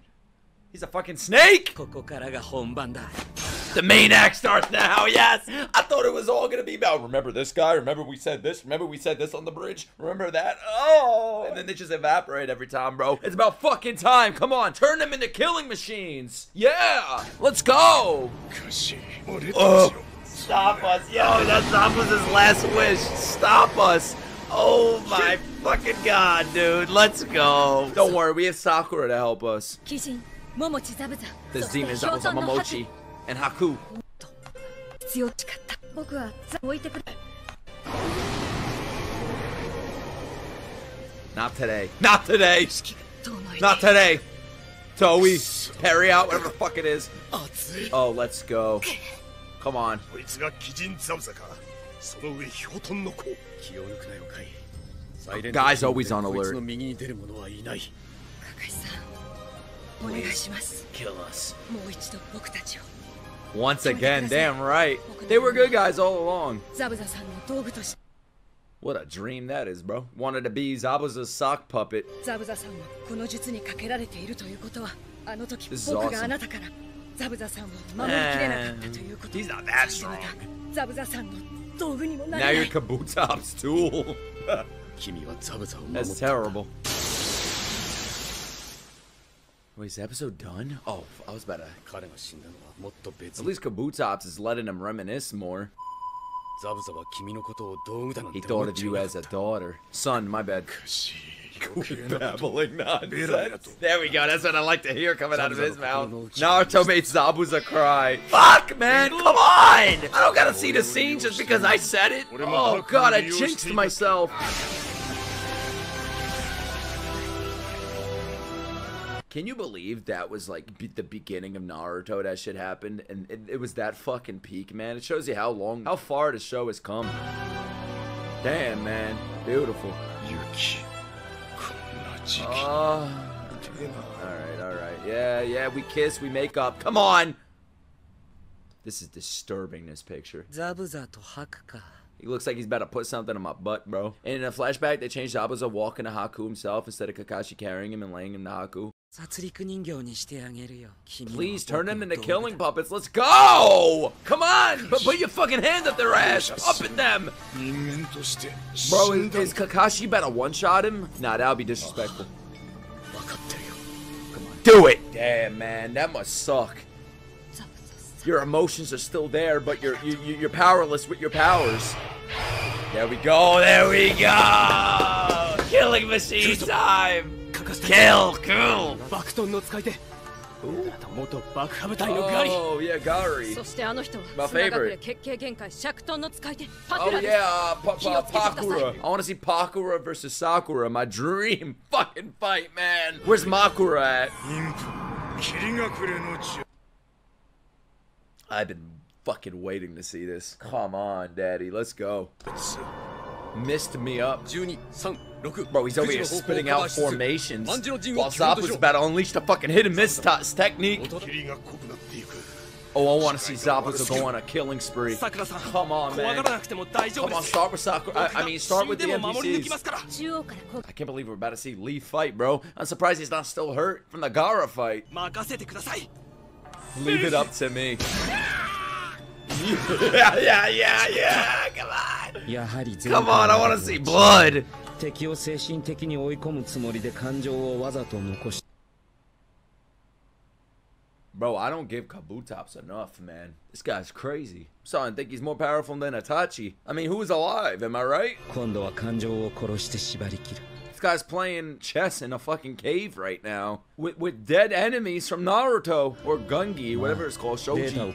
He's a fucking snake! The main act starts now, yes! I thought it was all gonna be about, remember this guy? Remember we said this? Remember we said this on the bridge? Remember that? Oh! And then they just evaporate every time, bro. It's about fucking time! Come on, turn them into killing machines! Yeah! Let's go! Oh, stop us! Yo, that stop was his last wish! Stop us! Oh my fucking god, dude! Let's go! Don't worry, we have Sakura to help us. There's demons that was on Momochi and Haku. Not today. Not today. Not today. Toei, Harry out, whatever the fuck it is. Oh, let's go. Come on. Guy's always on alert. Please, kill us. Once again, damn right. They were good guys all along. What a dream that is, bro. Wanted to be Zabuza's sock puppet. This is awesome. He's not that strong. Now you're Kabutops tool. That's terrible. Wait, is the episode done? Oh, I was about to... At least Kabutops is letting him reminisce more. He thought of you as a daughter. Son, my bad. Babbling nonsense. There we go, that's what I like to hear coming out of his mouth. Naruto made Zabuza cry. Fuck, man, come on! I don't gotta see the scene just because I said it. Oh god, I jinxed myself. Can you believe that was like the beginning of Naruto, that shit happened? And it was that fucking peak, man. It shows you how long, how far the show has come. Damn, man, beautiful. Yuki. Alright. Yeah, we kiss, we make up. Come on! This is disturbing, this picture. He looks like he's about to put something in my butt, bro. And in a flashback, they changed Zabuza walking to Haku himself instead of Kakashi carrying him and laying him to Haku. Please turn him into killing puppets. Let's go! Come on! But put your fucking hands up their ass! Up at them! Bro, is Kakashi about to one-shot him? Nah, that would be disrespectful. Come on, do it! Damn, man, that must suck. Your emotions are still there, but you're powerless with your powers. There we go! Killing machine time! Kill! Ooh. Oh, yeah, Gari. My favorite. Oh, yeah, Pakura. I want to see Pakura versus Sakura. My dream fucking fight, man. Where's Makura at? I've been fucking waiting to see this. Come on, daddy. Let's go. Missed me up. Bro, he's over here spitting out formations while Zabuza's about to unleash the fucking hit and miss technique. Oh, I want to see Zabuza go on a killing spree. Come on, man. Come on, start with Sakura. I mean, start with the NPCs. I can't believe we're about to see Lee fight, bro. I'm surprised he's not still hurt from the Gaara fight. Leave it up to me. Yeah, come on. Come on, I want to see blood. Bro, I don't give Kabutops enough, man. This guy's crazy. Son, I think he's more powerful than Itachi. I mean, who's alive? Am I right? This guy's playing chess in a fucking cave right now with dead enemies from Naruto or Gungi, whatever it's called, Shoji.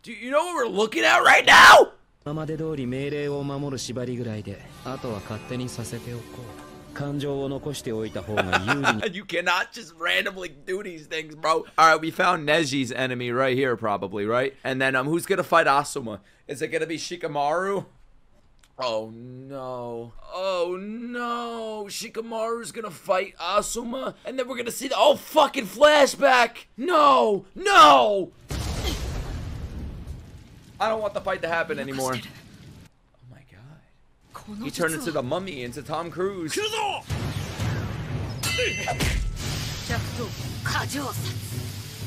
Do you know what we're looking at right now? You cannot just randomly do these things, bro. Alright, we found Neji's enemy right here, probably, right? And then who's gonna fight Asuma? Is it gonna be Shikamaru? Oh no. Oh no. Shikamaru's gonna fight Asuma. And then we're gonna see the oh fucking flashback! No! No! I don't want the fight to happen anymore. Oh my god. He turned into the mummy, into Tom Cruise.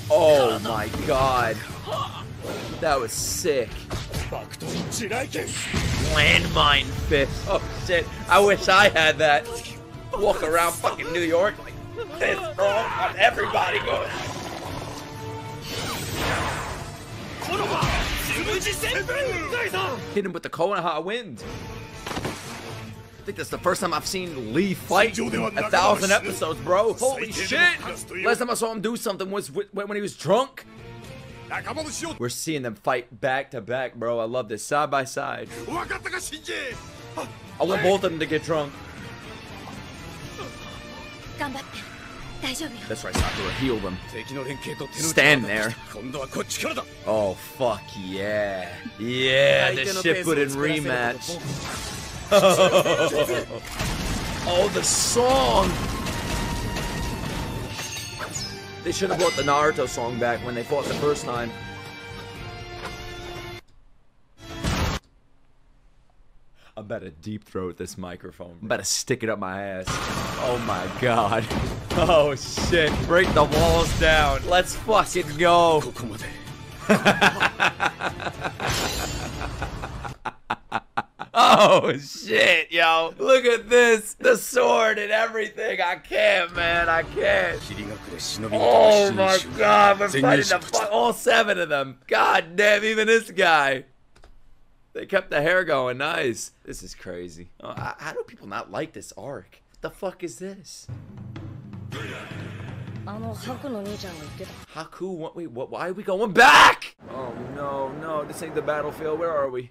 Oh my god. That was sick. Landmine fist. Oh shit, I wish I had that. Walk around fucking New York like this, bro, on everybody going. Hit him with the Konoha wind. I think that's the first time I've seen Lee fight in 1,000 episodes, bro. Holy shit! Last time I saw him do something was when he was drunk. We're seeing them fight back to back, bro. I love this. Side by side. I want both of them to get drunk. That's right, Sakura. Heal them. Stand there. Oh, fuck yeah. Yeah, the Shippuden rematch. Oh, the song. They should have brought the Naruto song back when they fought the first time. I'm about to deep throat this microphone. I'm about to stick it up my ass. Oh my god. Oh shit. Break the walls down. Let's fucking go. Oh Oh, shit, yo. Look at this. The sword and everything. I can't, man. I can't. Oh, my God. We're fighting all seven of them. God damn, even this guy. They kept the hair going. Nice. This is crazy. Oh, how do people not like this arc? What the fuck is this? Haku, what, wait, what, why are we going back? Oh, no, no. This ain't the battlefield. Where are we?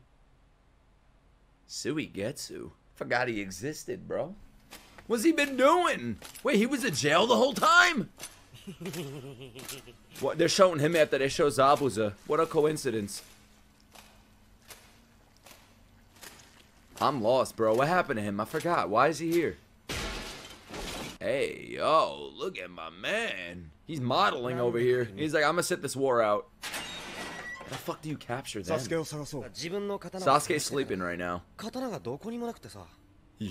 Suigetsu. Forgot he existed, bro. What's he been doing? Wait, he was in jail the whole time? What? They're showing him after they show Zabuza. What a coincidence. I'm lost, bro. What happened to him? I forgot. Why is he here? Hey, yo, look at my man. He's modeling over here. He's like, I'm gonna sit this war out. How the fuck do you capture them? Sasuke's sleeping right now. Yo,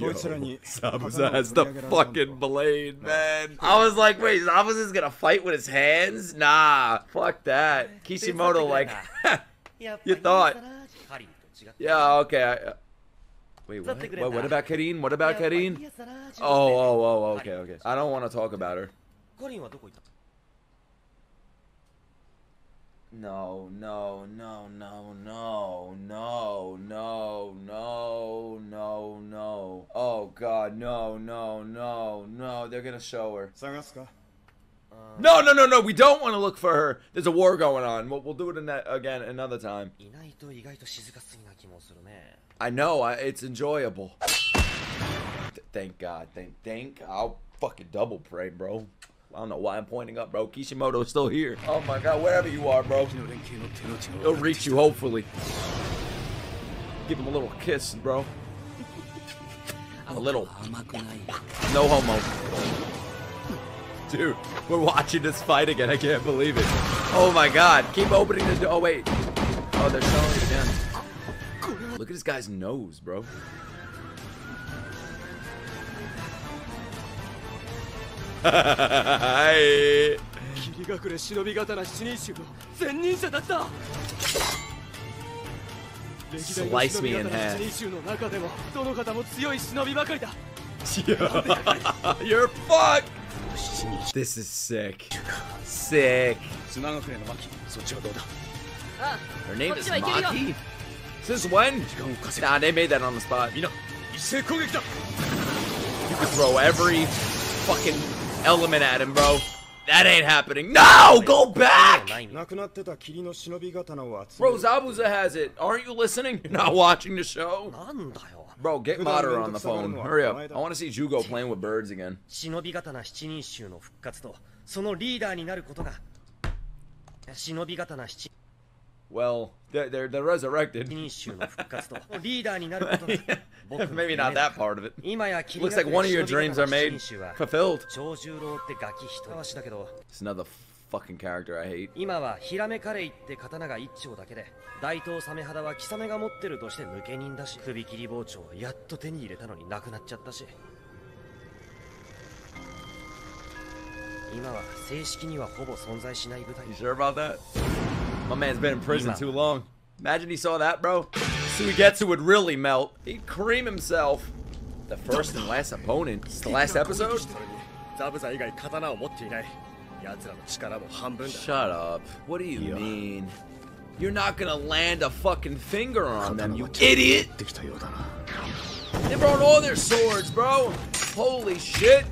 Zabuza has the fucking blade, man. I was like, wait, Zabuza's gonna fight with his hands? Nah, fuck that. Kishimoto, like, you thought. Yeah, okay. Wait, what about Karin? What about Karin? Oh, okay, okay. I don't want to talk about her. No, no, no, no, no, no, no, no, no, no. Oh, God, no, no, no, no. They're going to show her. No, no, no, no. We don't want to look for her. There's a war going on. We'll do it in that again another time. I know. It's enjoyable. Thank God. Thank. I'll fucking double pray, bro. I don't know why I'm pointing up, bro. Kishimoto is still here. Oh my God, wherever you are, bro. He'll reach you, hopefully. Give him a little kiss, bro. A little. No homo. Dude, we're watching this fight again. I can't believe it. Oh my God. Keep opening the door. Oh, wait. Oh, they're showing it again. Look at this guy's nose, bro. Slice me in half. You're fucked. This is sick. Sick. Her name is Maki? Since when? Nah, they made that on the spot. You can throw every fucking element at him, bro. That ain't happening. No, go back. Bro, Zabuza has it. Aren't you listening? You're not watching the show. Bro, get Madara on the phone. Hurry up. I want to see Jugo playing with birds again. Well, they're resurrected. Maybe not that part of it. Looks like one of your dreams are made fulfilled. It's another fucking character I hate. You sure about that? My man's been in prison too long. Imagine he saw that, bro. Suigetsu would really melt. He'd cream himself. The first and last opponent. It's the last episode? Shut up. What do you mean? You're not gonna land a fucking finger on them, you idiot! They brought all their swords, bro! Holy shit!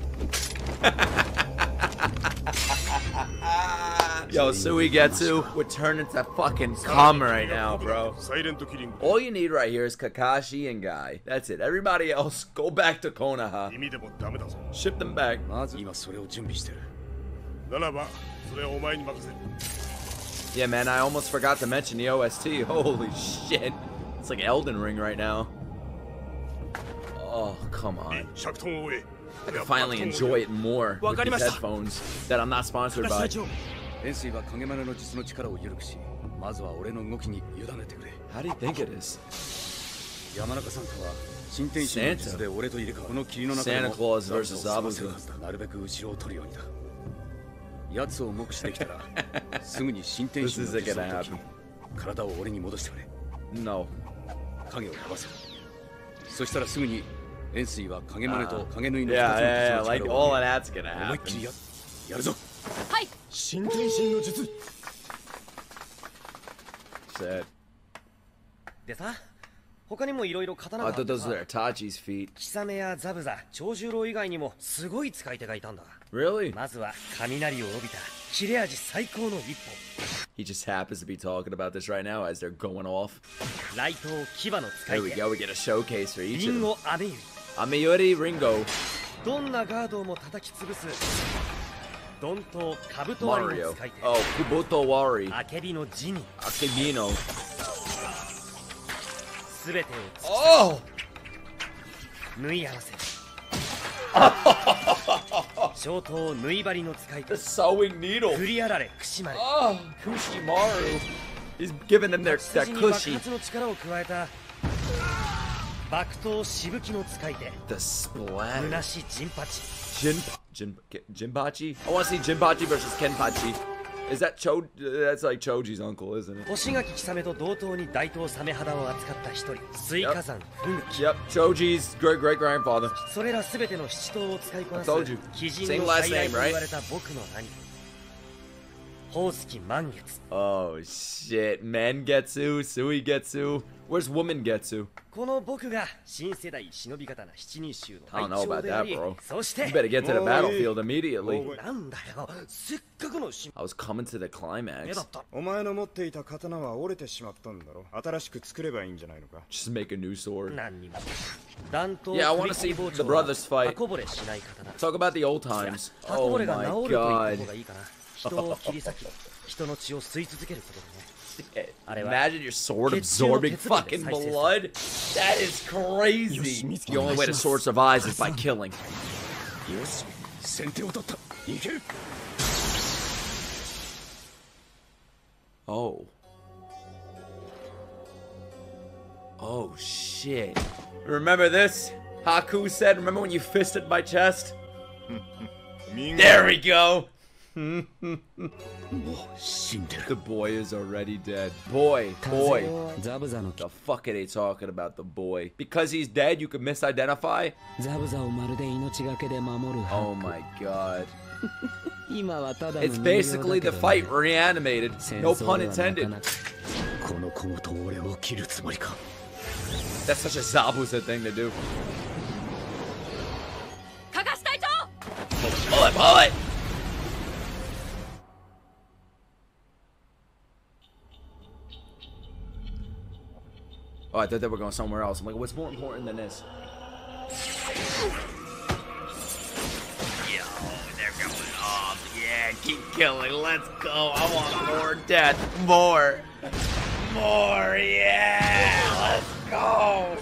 Yo, Suigetsu, we're turning to fucking calm right now, bro. All you need right here is Kakashi and Guy. That's it. Everybody else, go back to Konoha. Ship them back. Yeah, man, I almost forgot to mention the OST. Holy shit. It's like Elden Ring right now. Oh, come on. I can finally enjoy it more with these headphones that I'm not sponsored by. How do you think it is? Santa? Santa Claus versus Zabuza. This isn't gonna happen. No. Yeah, like all of that's gonna happen. Sad. Other those are Itachi's feet. Really? He just happens to be talking about this right now as they're going off. There we go, we get a showcase for each of them. Ameyori Ringo. Mario. Oh, Kubotowari. Akebino. Oh! The sewing needle. Oh, Kushimaru. He's giving them their cushy. The splash. Jinpachi? I want to see Jinpachi versus Kenpachi. Is that Cho? That's like Choji's uncle, isn't it? Yep, Choji's great grandfather. I told you. Same last name, right? Oh shit, men Getsu, Sui Getsu. Where's woman Getsu? I don't know about that, bro. You better get to the battlefield immediately. I was coming to the climax. Just make a new sword. Yeah, I want to see the brothers fight. Talk about the old times. Oh my god. Imagine your sword absorbing fucking blood. That is crazy. The only way the sword survives is by killing. Oh. Oh shit. Remember this? Haku said, remember when you fisted my chest? There we go. The boy is already dead. Boy. The fuck are they talking about the boy? Because he's dead, you can misidentify? Oh my god. It's basically the fight reanimated. No pun intended. That's such a Zabuza thing to do. Pull it! Oh, I thought they were going somewhere else. I'm like, what's more important than this? Yo, they're going off. Yeah, keep killing. Let's go. I want more death. More. Yeah, let's go.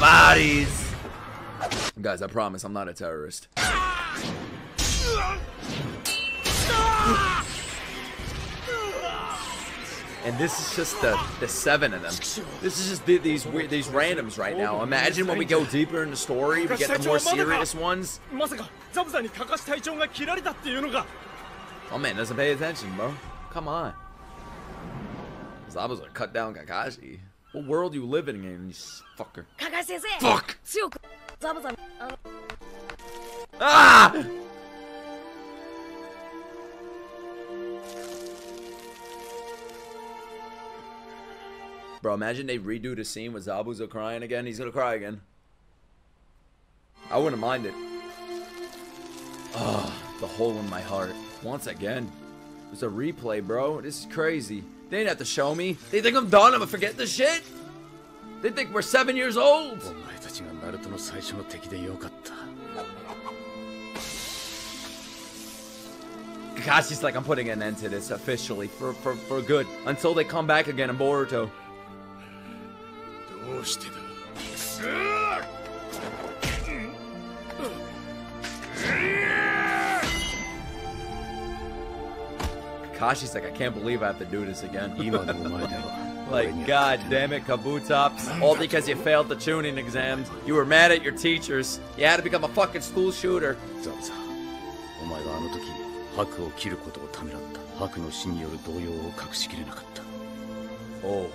Bodies. Guys, I promise I'm not a terrorist. And this is just the seven of them. This is just these randoms right now. Imagine when we go deeper in the story, we get the more serious ones. Oh man, doesn't pay attention, bro. Come on. Zabuza cut down Kakashi. What world you living in, you fucker? Fuck! Ah! Bro, imagine they redo the scene with Zabuza crying again. He's gonna cry again. I wouldn't mind it. Ah, the hole in my heart. Once again. It's a replay, bro. This is crazy. They didn't have to show me. They think I'm done. I'm gonna forget this shit. They think we're 7 years old. Kakashi's like, I'm putting an end to this officially for good. Until they come back again in Boruto. Kakashi's like, I can't believe I have to do this again. Like, god damn it, Kabutops. All because you failed the tuning exams. You were mad at your teachers. You had to become a fucking school shooter. Oh.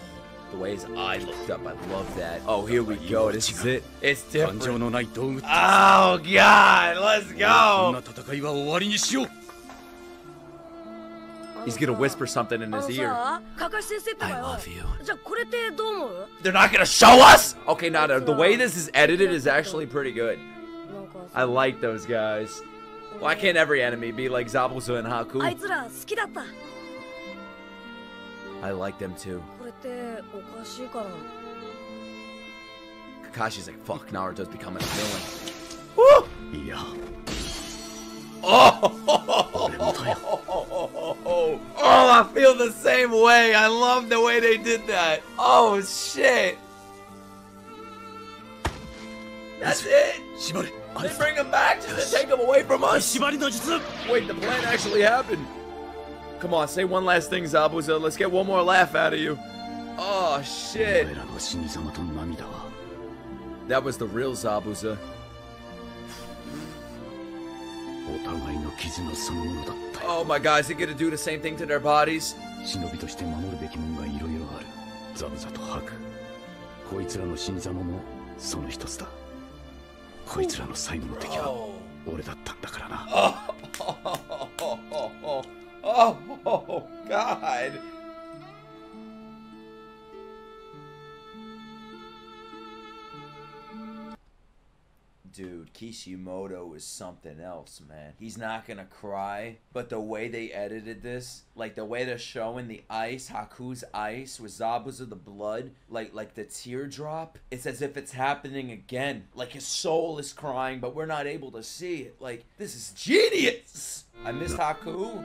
The way his eye looked up, I love that. Oh, here we go. This is it. It's different. Oh, God. Let's go. He's gonna whisper something in his ear. I love you. They're not gonna show us? Okay, now the way this is edited is actually pretty good. I like those guys. Why can't every enemy be like Zabuza and Haku? I like them too. Kakashi's like, fuck, Naruto's becoming a villain. Woo! Yeah. Oh, I feel the same way. I love the way they did that. Oh, shit. That's it. They bring him back just to take him away from us. Wait, the plan actually happened. Come on, say one last thing, Zabuza. Let's get one more laugh out of you. Oh, shit. That was the real Zabuza. Oh my God, is it gonna do the same thing to their bodies? Oh God. Dude, Kishimoto is something else, man. He's not gonna cry, but the way they edited this, like the way they're showing the ice, Haku's ice with Zabuza, the blood, like the teardrop, it's as if it's happening again. Like his soul is crying, but we're not able to see it. Like, this is genius! I missed Haku.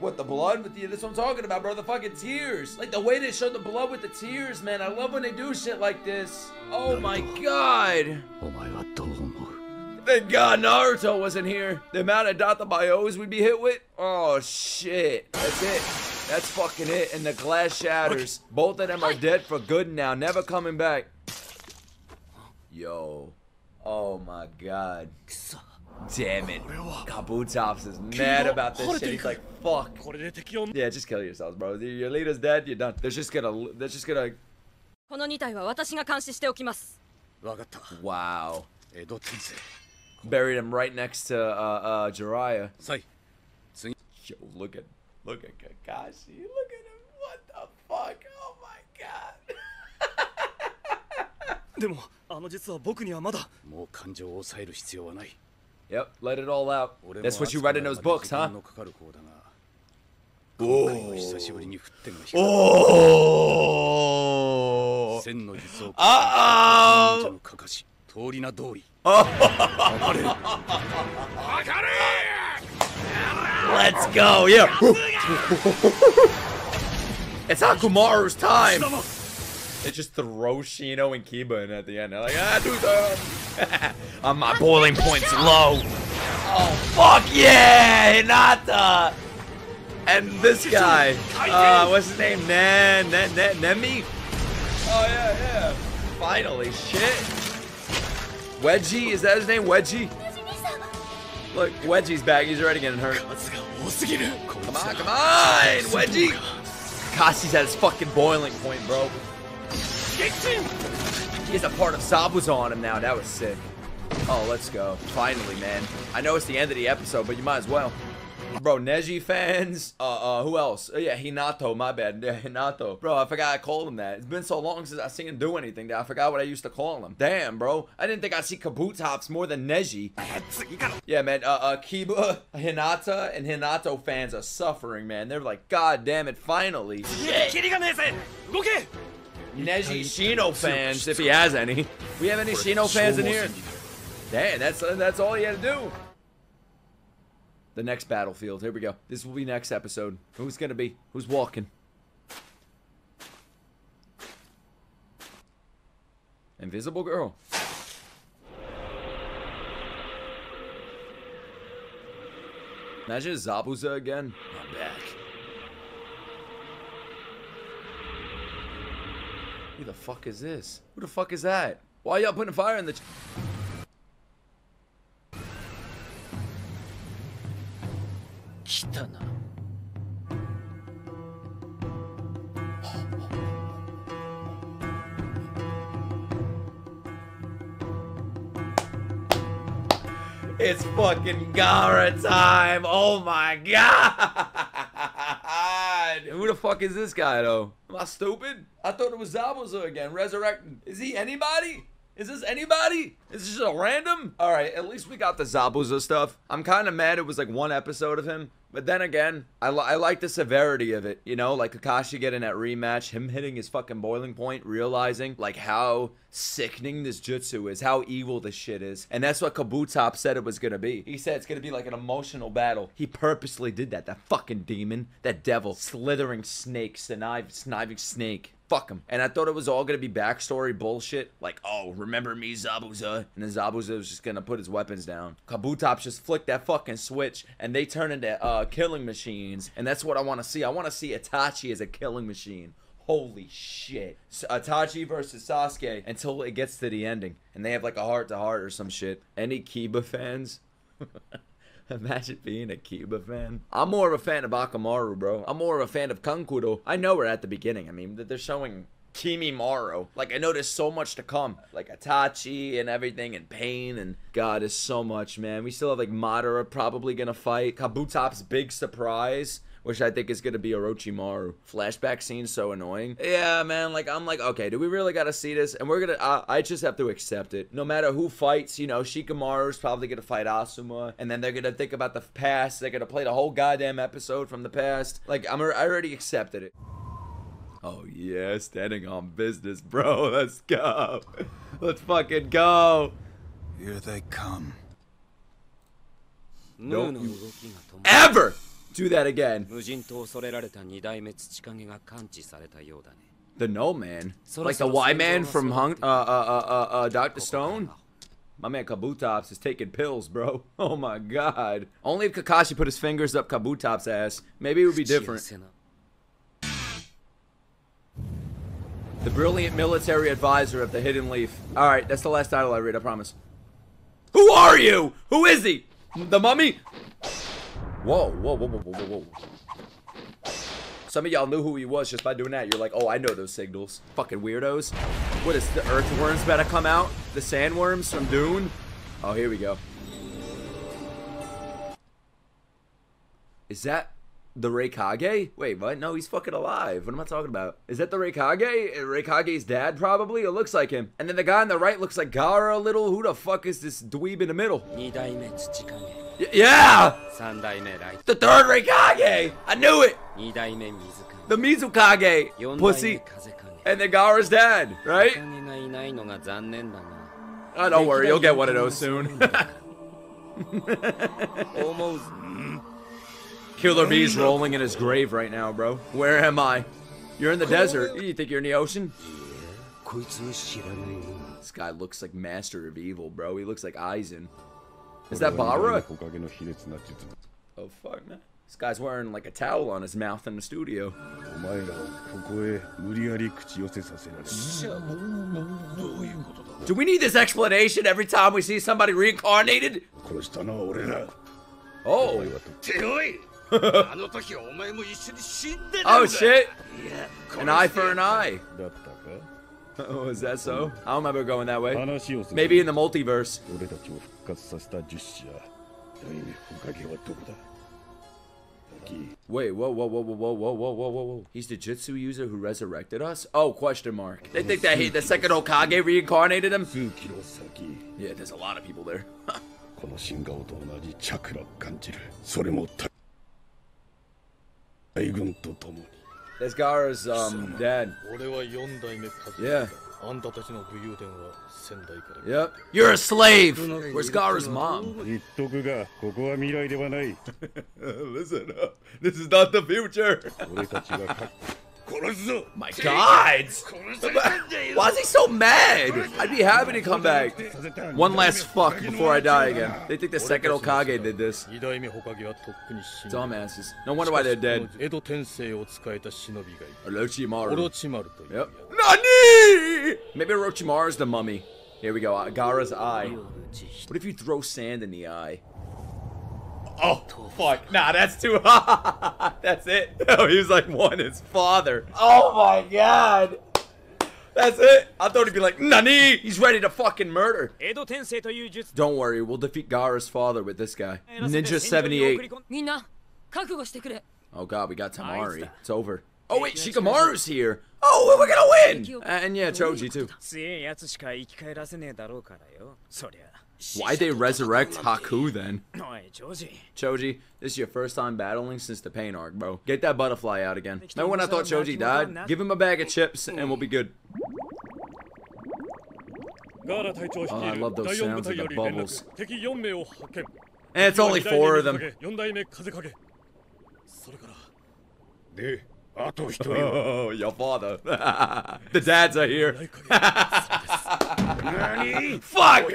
What, the blood? With the, that's what I'm talking about, bro. The fucking tears. Like, the way they show the blood with the tears, man. I love when they do shit like this. Oh, my God. Thank God Naruto wasn't here. The amount of Databayos we'd be hit with. Oh, shit. That's it. That's fucking it. And the glass shatters. Both of them are dead for good now. Never coming back. Yo. Oh, my God. Damn it. Kabutops is mad about this shit. He's like, fuck. Yeah, just kill yourselves, bro. Your leader's dead, you're done. They're just gonna... Wow. Buried him right next to, Jiraiya. Yo, look at Kakashi. Look at him. What the fuck? Oh my God. Yep, let it all out. That's what you read in those books, huh? Oh! Let's go, yeah! It's Hakumaru's time! They just throw Shino and Kiba in at the end. They're like, ah, do that! My boiling point's low. Oh, fuck yeah! Hinata! And this guy. What's his name? Nemi? Oh, yeah, yeah. Finally, shit. Wedgie? Is that his name? Wedgie? Look, Wedgie's back. He's already getting hurt. Come on, come on! Wedgie! Kakashi's at his fucking boiling point, bro. He has a part of Zabuza on him now. That was sick. Oh, let's go. Finally, man. I know it's the end of the episode, but you might as well. Bro, Neji fans. Who else? Oh, yeah, Hinata. My bad. Yeah, Hinata. Bro, I forgot I called him that. It's been so long since I seen him do anything that I forgot what I used to call him. Damn, bro. I didn't think I'd see Kabutops more than Neji. Yeah, man. Kiba, Hinata, and Hinata fans are suffering, man. They're like, God damn it, finally. Shit. Neji Shino fans, if he has any. We have any Shino fans in here? Damn, that's all he had to do. The next battlefield. Here we go. This will be next episode. Who's gonna be? Who's walking? Invisible Girl. Imagine Zabuza again. I'm back. Who the fuck is this? Who the fuck is that? Why y'all putting fire in the... Kitana. It's fucking Gaara time! Oh my god! Who the fuck is this guy though? Am I stupid? I thought it was Zabuza again, resurrected. Is he anybody? Is this anybody? Is this just a random? Alright, at least we got the Zabuza stuff. I'm kind of mad it was like one episode of him. But then again, I like the severity of it. You know, like Kakashi getting that rematch, him hitting his fucking boiling point, realizing like how sickening this jutsu is, how evil this shit is. And that's what Kabutops said it was gonna be. He said it's gonna be like an emotional battle. He purposely did that. That fucking demon, that devil, slithering snake, sniving snake. Fuck him. And I thought it was all gonna be backstory bullshit. Like, oh, remember me, Zabuza. And then Zabuza was just gonna put his weapons down. Kabutops just flicked that fucking switch and they turned into killing machines. And that's what I want to see. I want to see Itachi as a killing machine. Holy shit. So Itachi versus Sasuke until it gets to the ending. And they have like a heart-to-heart or some shit. Any Kiba fans? Imagine being a Kiba fan. I'm more of a fan of Akamaru, bro. I'm more of a fan of Kankuro. I know we're at the beginning. I mean, they're showing Kimimaro. Like, I know there's so much to come. Like, Itachi and everything and Pain and... God, there's so much, man. We still have, like, Madara probably gonna fight. Kabutop's big surprise, which I think is gonna be Orochimaru. Flashback scene so annoying. Yeah, man, like, I'm like, okay, do we really gotta see this? And we're gonna, I just have to accept it. No matter who fights, you know, Shikamaru's probably gonna fight Asuma, and then they're gonna think about the past. They're gonna play the whole goddamn episode from the past. Like, I already accepted it. Oh yeah, standing on business, bro. Let's go. Let's fucking go. Here they come. Don't you ever do that again. The No Man, like the Y Man from Dr. Stone. My man Kabutops is taking pills, bro. Oh my god. Only if Kakashi put his fingers up Kabutops' ass, maybe it would be different. The brilliant military advisor of the Hidden Leaf. Alright, that's the last title I read, I promise. Who are you? Who is he? The mummy? Whoa, whoa, whoa, whoa, whoa, whoa. Some of y'all knew who he was just by doing that. You're like, oh, I know those signals. Fucking weirdos. What is the earthworms about to come out? The sandworms from Dune? Oh, here we go. Is that... the Raikage? Wait, what? No, he's fucking alive. What am I talking about? Is that the Raikage? Raikage's dad, probably? It looks like him. And then the guy on the right looks like Gaara a little. Who the fuck is this dweeb in the middle? Yeah! The third Raikage! I knew it! The Mizukage! Pussy! And then Gaara's dad, right? Oh, don't worry. You'll get one of those soon. Almost... Killer Bee's rolling in his grave right now, bro. Where am I? You're in the desert. You think you're in the ocean? This guy looks like Master of Evil, bro. He looks like Aizen. Is that Bara? Oh, fuck, man. This guy's wearing like a towel on his mouth in the studio. Do we need this explanation every time we see somebody reincarnated? Oh. Oh shit! An eye for an eye. Oh, is that so? I don't remember going that way. Maybe in the multiverse. Wait, whoa, whoa, whoa, whoa, whoa, whoa, whoa, whoa! He's the jutsu user who resurrected us? Oh, question mark. They think that the second Hokage reincarnated him? Yeah, there's a lot of people there. That's Gaara's dad. Yeah. Yep. You're a slave! Where's Gaara's mom? Listen up. This is not the future! My god! Why is he so mad? I'd be happy to come back. One last fuck before I die again. They think the second Hokage did this. Dumbasses. No wonder why they're dead. Orochimaru. Yep. Nani! Maybe Orochimaru's the mummy. Here we go. Gaara's eye. What if you throw sand in the eye? Oh, fuck. Nah, that's too hot. That's it. Oh, he was like, one, his father. Oh, my God. That's it. I thought he'd be like, nani! He's ready to fucking murder. Don't worry, we'll defeat Gaara's father with this guy. Ninja 78. Oh god, we got Tamari. It's over. Oh wait, Shikamaru's here. Oh, we're gonna win! And yeah, Choji too. Why'd they resurrect Haku then? Choji, this is your first time battling since the pain arc, bro. Get that butterfly out again. Remember when I thought Choji died? Give him a bag of chips and we'll be good. Oh, I love those sounds of the bubbles. And it's only 4 of them. Oh, your father. The dads are here. Fuck!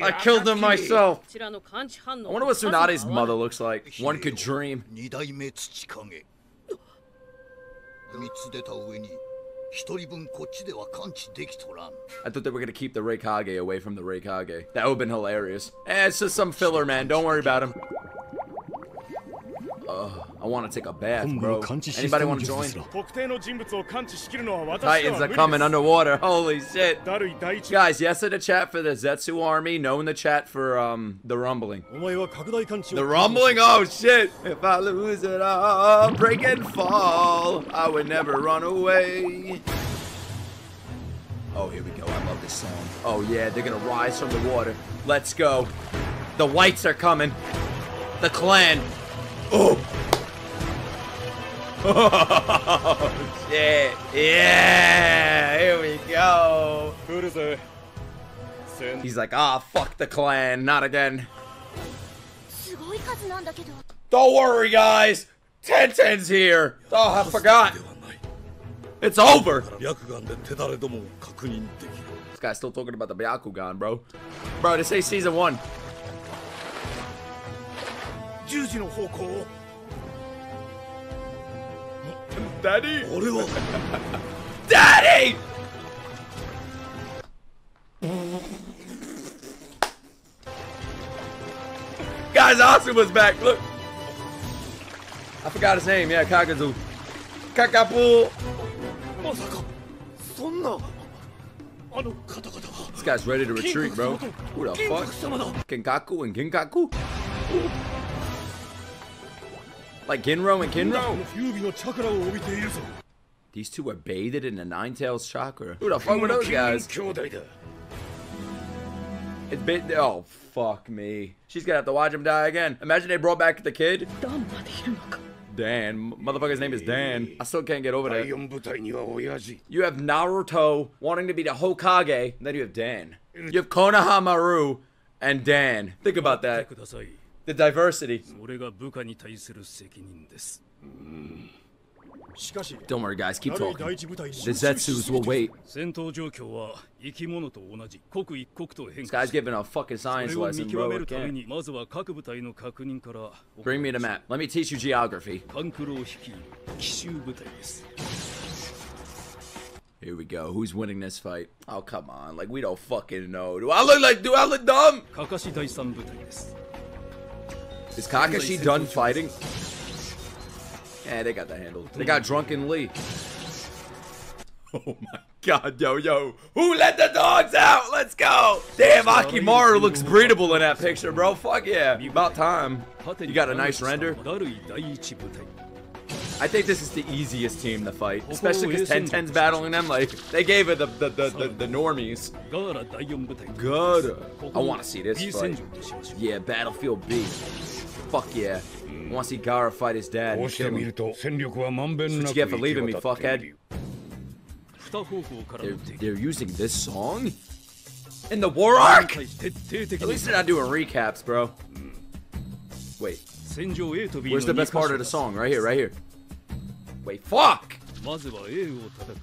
I killed him myself. I wonder what Tsunade's mother looks like. One could dream. I thought they were gonna keep the Reikage away from the Reikage. That would've been hilarious. Eh, it's just some filler, man. Don't worry about him. I want to take a bath, bro. Anybody want to join? Titans are coming underwater. Holy shit. Guys, yes to the chat for the Zetsu army. No in the chat for the rumbling. The rumbling? Oh, shit. If I lose it all, break and fall, I would never run away. Oh, here we go. I love this song. Oh, yeah. They're going to rise from the water. Let's go. The whites are coming. The clan. Oh. Oh shit! Yeah, here we go. He's like, ah, fuck the clan, not again. Don't worry, guys. Tenten's here. Oh, I forgot. It's over. This guy's still talking about the Byakugan, bro. Bro, this ain't season 1. Daddy! Daddy! Guys, Asu was back. Look, I forgot his name. Yeah, Kakazu. Kakapu. This guy's ready to retreat, bro. Who the fuck? Kenkaku and Genkaku. Like Ginro and Kinro? These two are bathed in the Ninetales chakra. Who the fuck were those guys? It's bit. Oh, fuck me. She's gonna have to watch him die again. Imagine they brought back the kid. Dan. Motherfucker's name is Dan. I still can't get over that. You have Naruto wanting to be the Hokage. Then you have Dan. You have Konohamaru and Dan. Think about that. The diversity. Don't worry, guys. Keep talking. The Zetsus will wait. This guy's giving a fucking science lesson, bro. Again. Bring me the map. Let me teach you geography. Here we go. Who's winning this fight? Oh, come on. Like, we don't fucking know. Do I look dumb? Is Kakashi done fighting? Yeah, they got that handled. They got Drunken Lee. Oh my god, yo. Who let the dogs out? Let's go. Damn, Akimaru looks breedable in that picture, bro. Fuck yeah. About time. You got a nice render. I think this is the easiest team to fight. Especially because 10-10's battling them. Like, they gave it the normies. Good. I want to see this fight. Yeah, Battlefield B. Fuck yeah. I want to see Gaara fight his dad. That's what you get for leaving me, fuckhead. They're using this song? In the war arc? At least they're not doing recaps, bro. Wait. Where's the best part of the song? Right here, right here. Wait, fuck!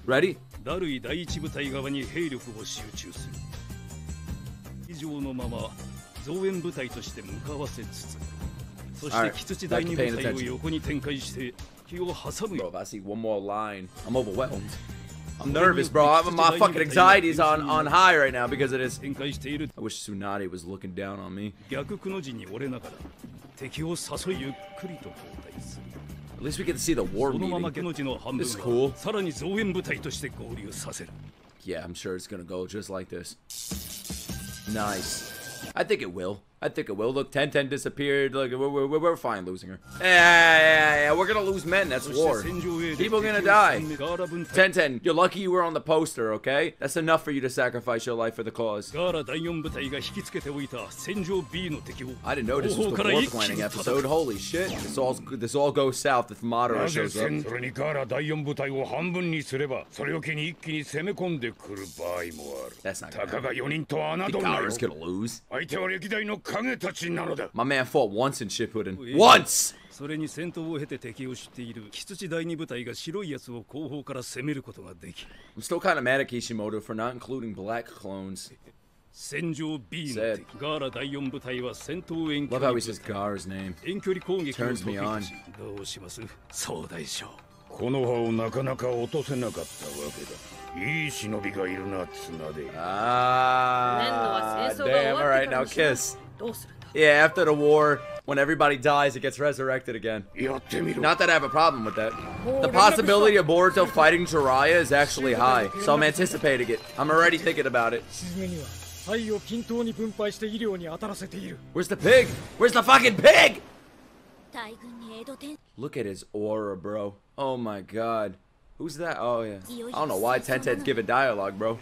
Ready? Alright, back to paying attention. Bro, if I see one more line, I'm overwhelmed. I'm nervous, bro. My fucking anxiety is on high right now because of this. I wish Tsunade was looking down on me. At least we get to see the war meeting. This is cool. Yeah, I'm sure it's gonna go just like this. Nice. I think it will. I think it will. Look, 10-10 disappeared. Look, we're fine losing her. Yeah, we're gonna lose men. That's war. People are gonna die. 10-10, you're lucky you were on the poster, okay? That's enough for you to sacrifice your life for the cause. I didn't know this was the war planning episode. Holy shit. This all goes south if Madara shows up. That's not gonna happen. The Madara's gonna lose. My man fought once in Shippuden. Once! I'm still kind of mad at Kishimoto for not including black clones. Sad. Love how he says Gaara's name. Turns me on. Ah, damn, alright, now kiss. Yeah, after the war, when everybody dies, it gets resurrected again. Not that I have a problem with that. The possibility of Boruto fighting Jiraiya is actually high, so I'm anticipating it. I'm already thinking about it. Where's the pig? Where's the fucking pig? Look at his aura, bro. Oh my god. Who's that? Oh, yeah. I don't know why 10-10's giving dialogue, bro.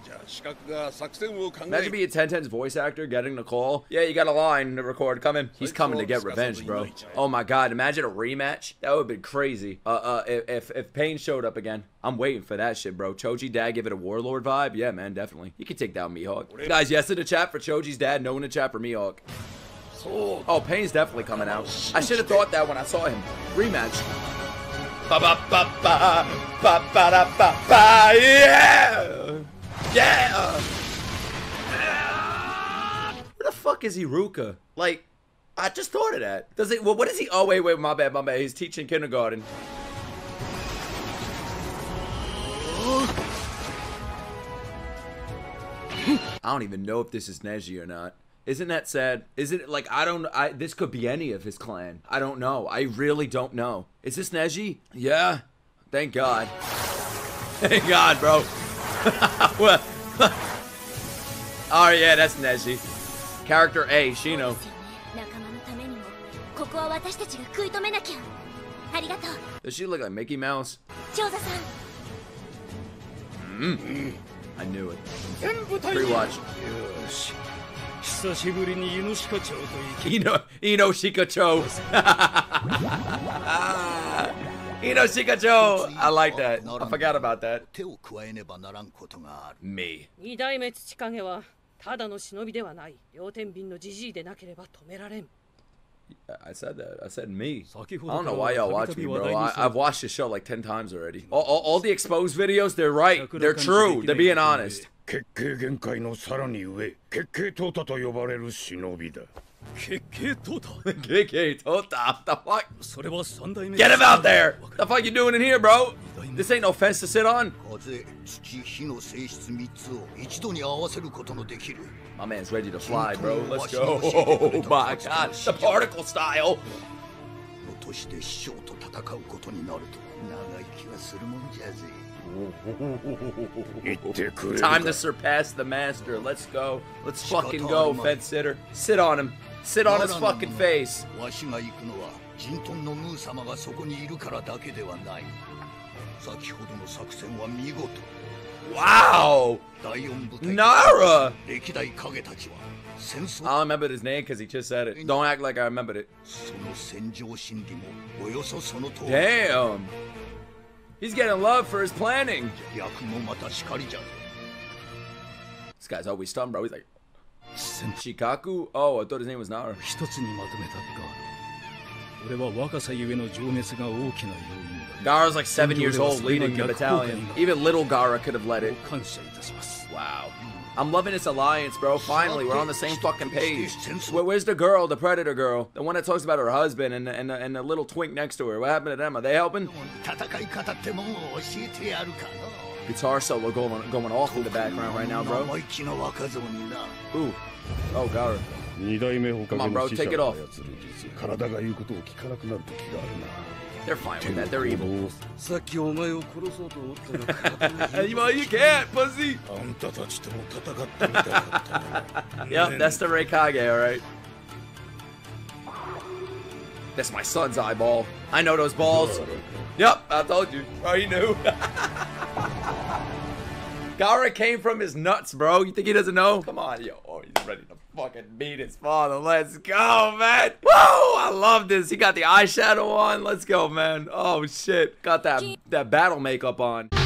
Imagine being 10-10's voice actor getting the call. Yeah, you got a line to record. Come in. He's coming to get revenge, bro. Oh, my God. Imagine a rematch. That would have been crazy. If Pain showed up again. I'm waiting for that shit, bro. Choji dad give it a warlord vibe? Yeah, man, definitely. You can take down Mihawk. Guys, yes in the chat for Choji's dad, no in the chat for Mihawk. Oh, Pain's definitely coming out. I should have thought that when I saw him. Rematch. Ba ba ba ba ba ba da ba ba, yeah! Yeah! Where the fuck is Iruka? Like, I just thought of that. Does it, well, what is he? Oh, wait, my bad. He's teaching kindergarten. I don't even know if this is Neji or not. Isn't that sad? Isn't it like, this could be any of his clan. I don't know. I really don't know. Is this Neji? Yeah. Thank God. Thank God, bro. Oh yeah, that's Neji. Character A, Shino. Does she look like Mickey Mouse? Mm. I knew it. Rewatch. Inoshikacho. Inoshikacho. I like that. I forgot about that. Me. I said that. I said me. I don't know why y'all watch me, bro. I've watched this show like 10 times already. All the exposed videos, they're right. They're true. They're being honest. Get him out there! The fuck you doing in here, bro? This ain't no fence to sit on. My man's ready to fly, bro. Let's go. Oh my god, the particle style. Time to surpass the master. Let's go. Let's fucking go, fence sitter. Sit on him. Sit on his fucking face. Wow! Nara! I remembered his name because he just said it. Don't act like I remembered it. Damn! He's getting love for his planning. This guy's always stunned, bro. He's like, Shikaku? Oh, I thought his name was Nara. Gaara's like 7 years old leading the battalion. Even little Gaara could have led it. Wow. I'm loving this alliance, bro. Finally, we're on the same fucking page. Where's the girl, the predator girl? The one that talks about her husband and the little twink next to her. What happened to them? Are they helping? Guitar solo going off in the background right now, bro. Ooh. Oh, Gaara. Come on, bro. Take it off. They're fine with that. They're evil. Well, you can't, pussy. Yep, that's the Raikage, all right. That's my son's eyeball. I know those balls. Yep, I told you. Oh, he knew. Gaara came from his nuts, bro. You think he doesn't know? Come on, yo. Oh, he's ready to fucking beat his father. Let's go, man. Woo! I love this. He got the eyeshadow on. Let's go, man. Oh, shit. Got that battle makeup on.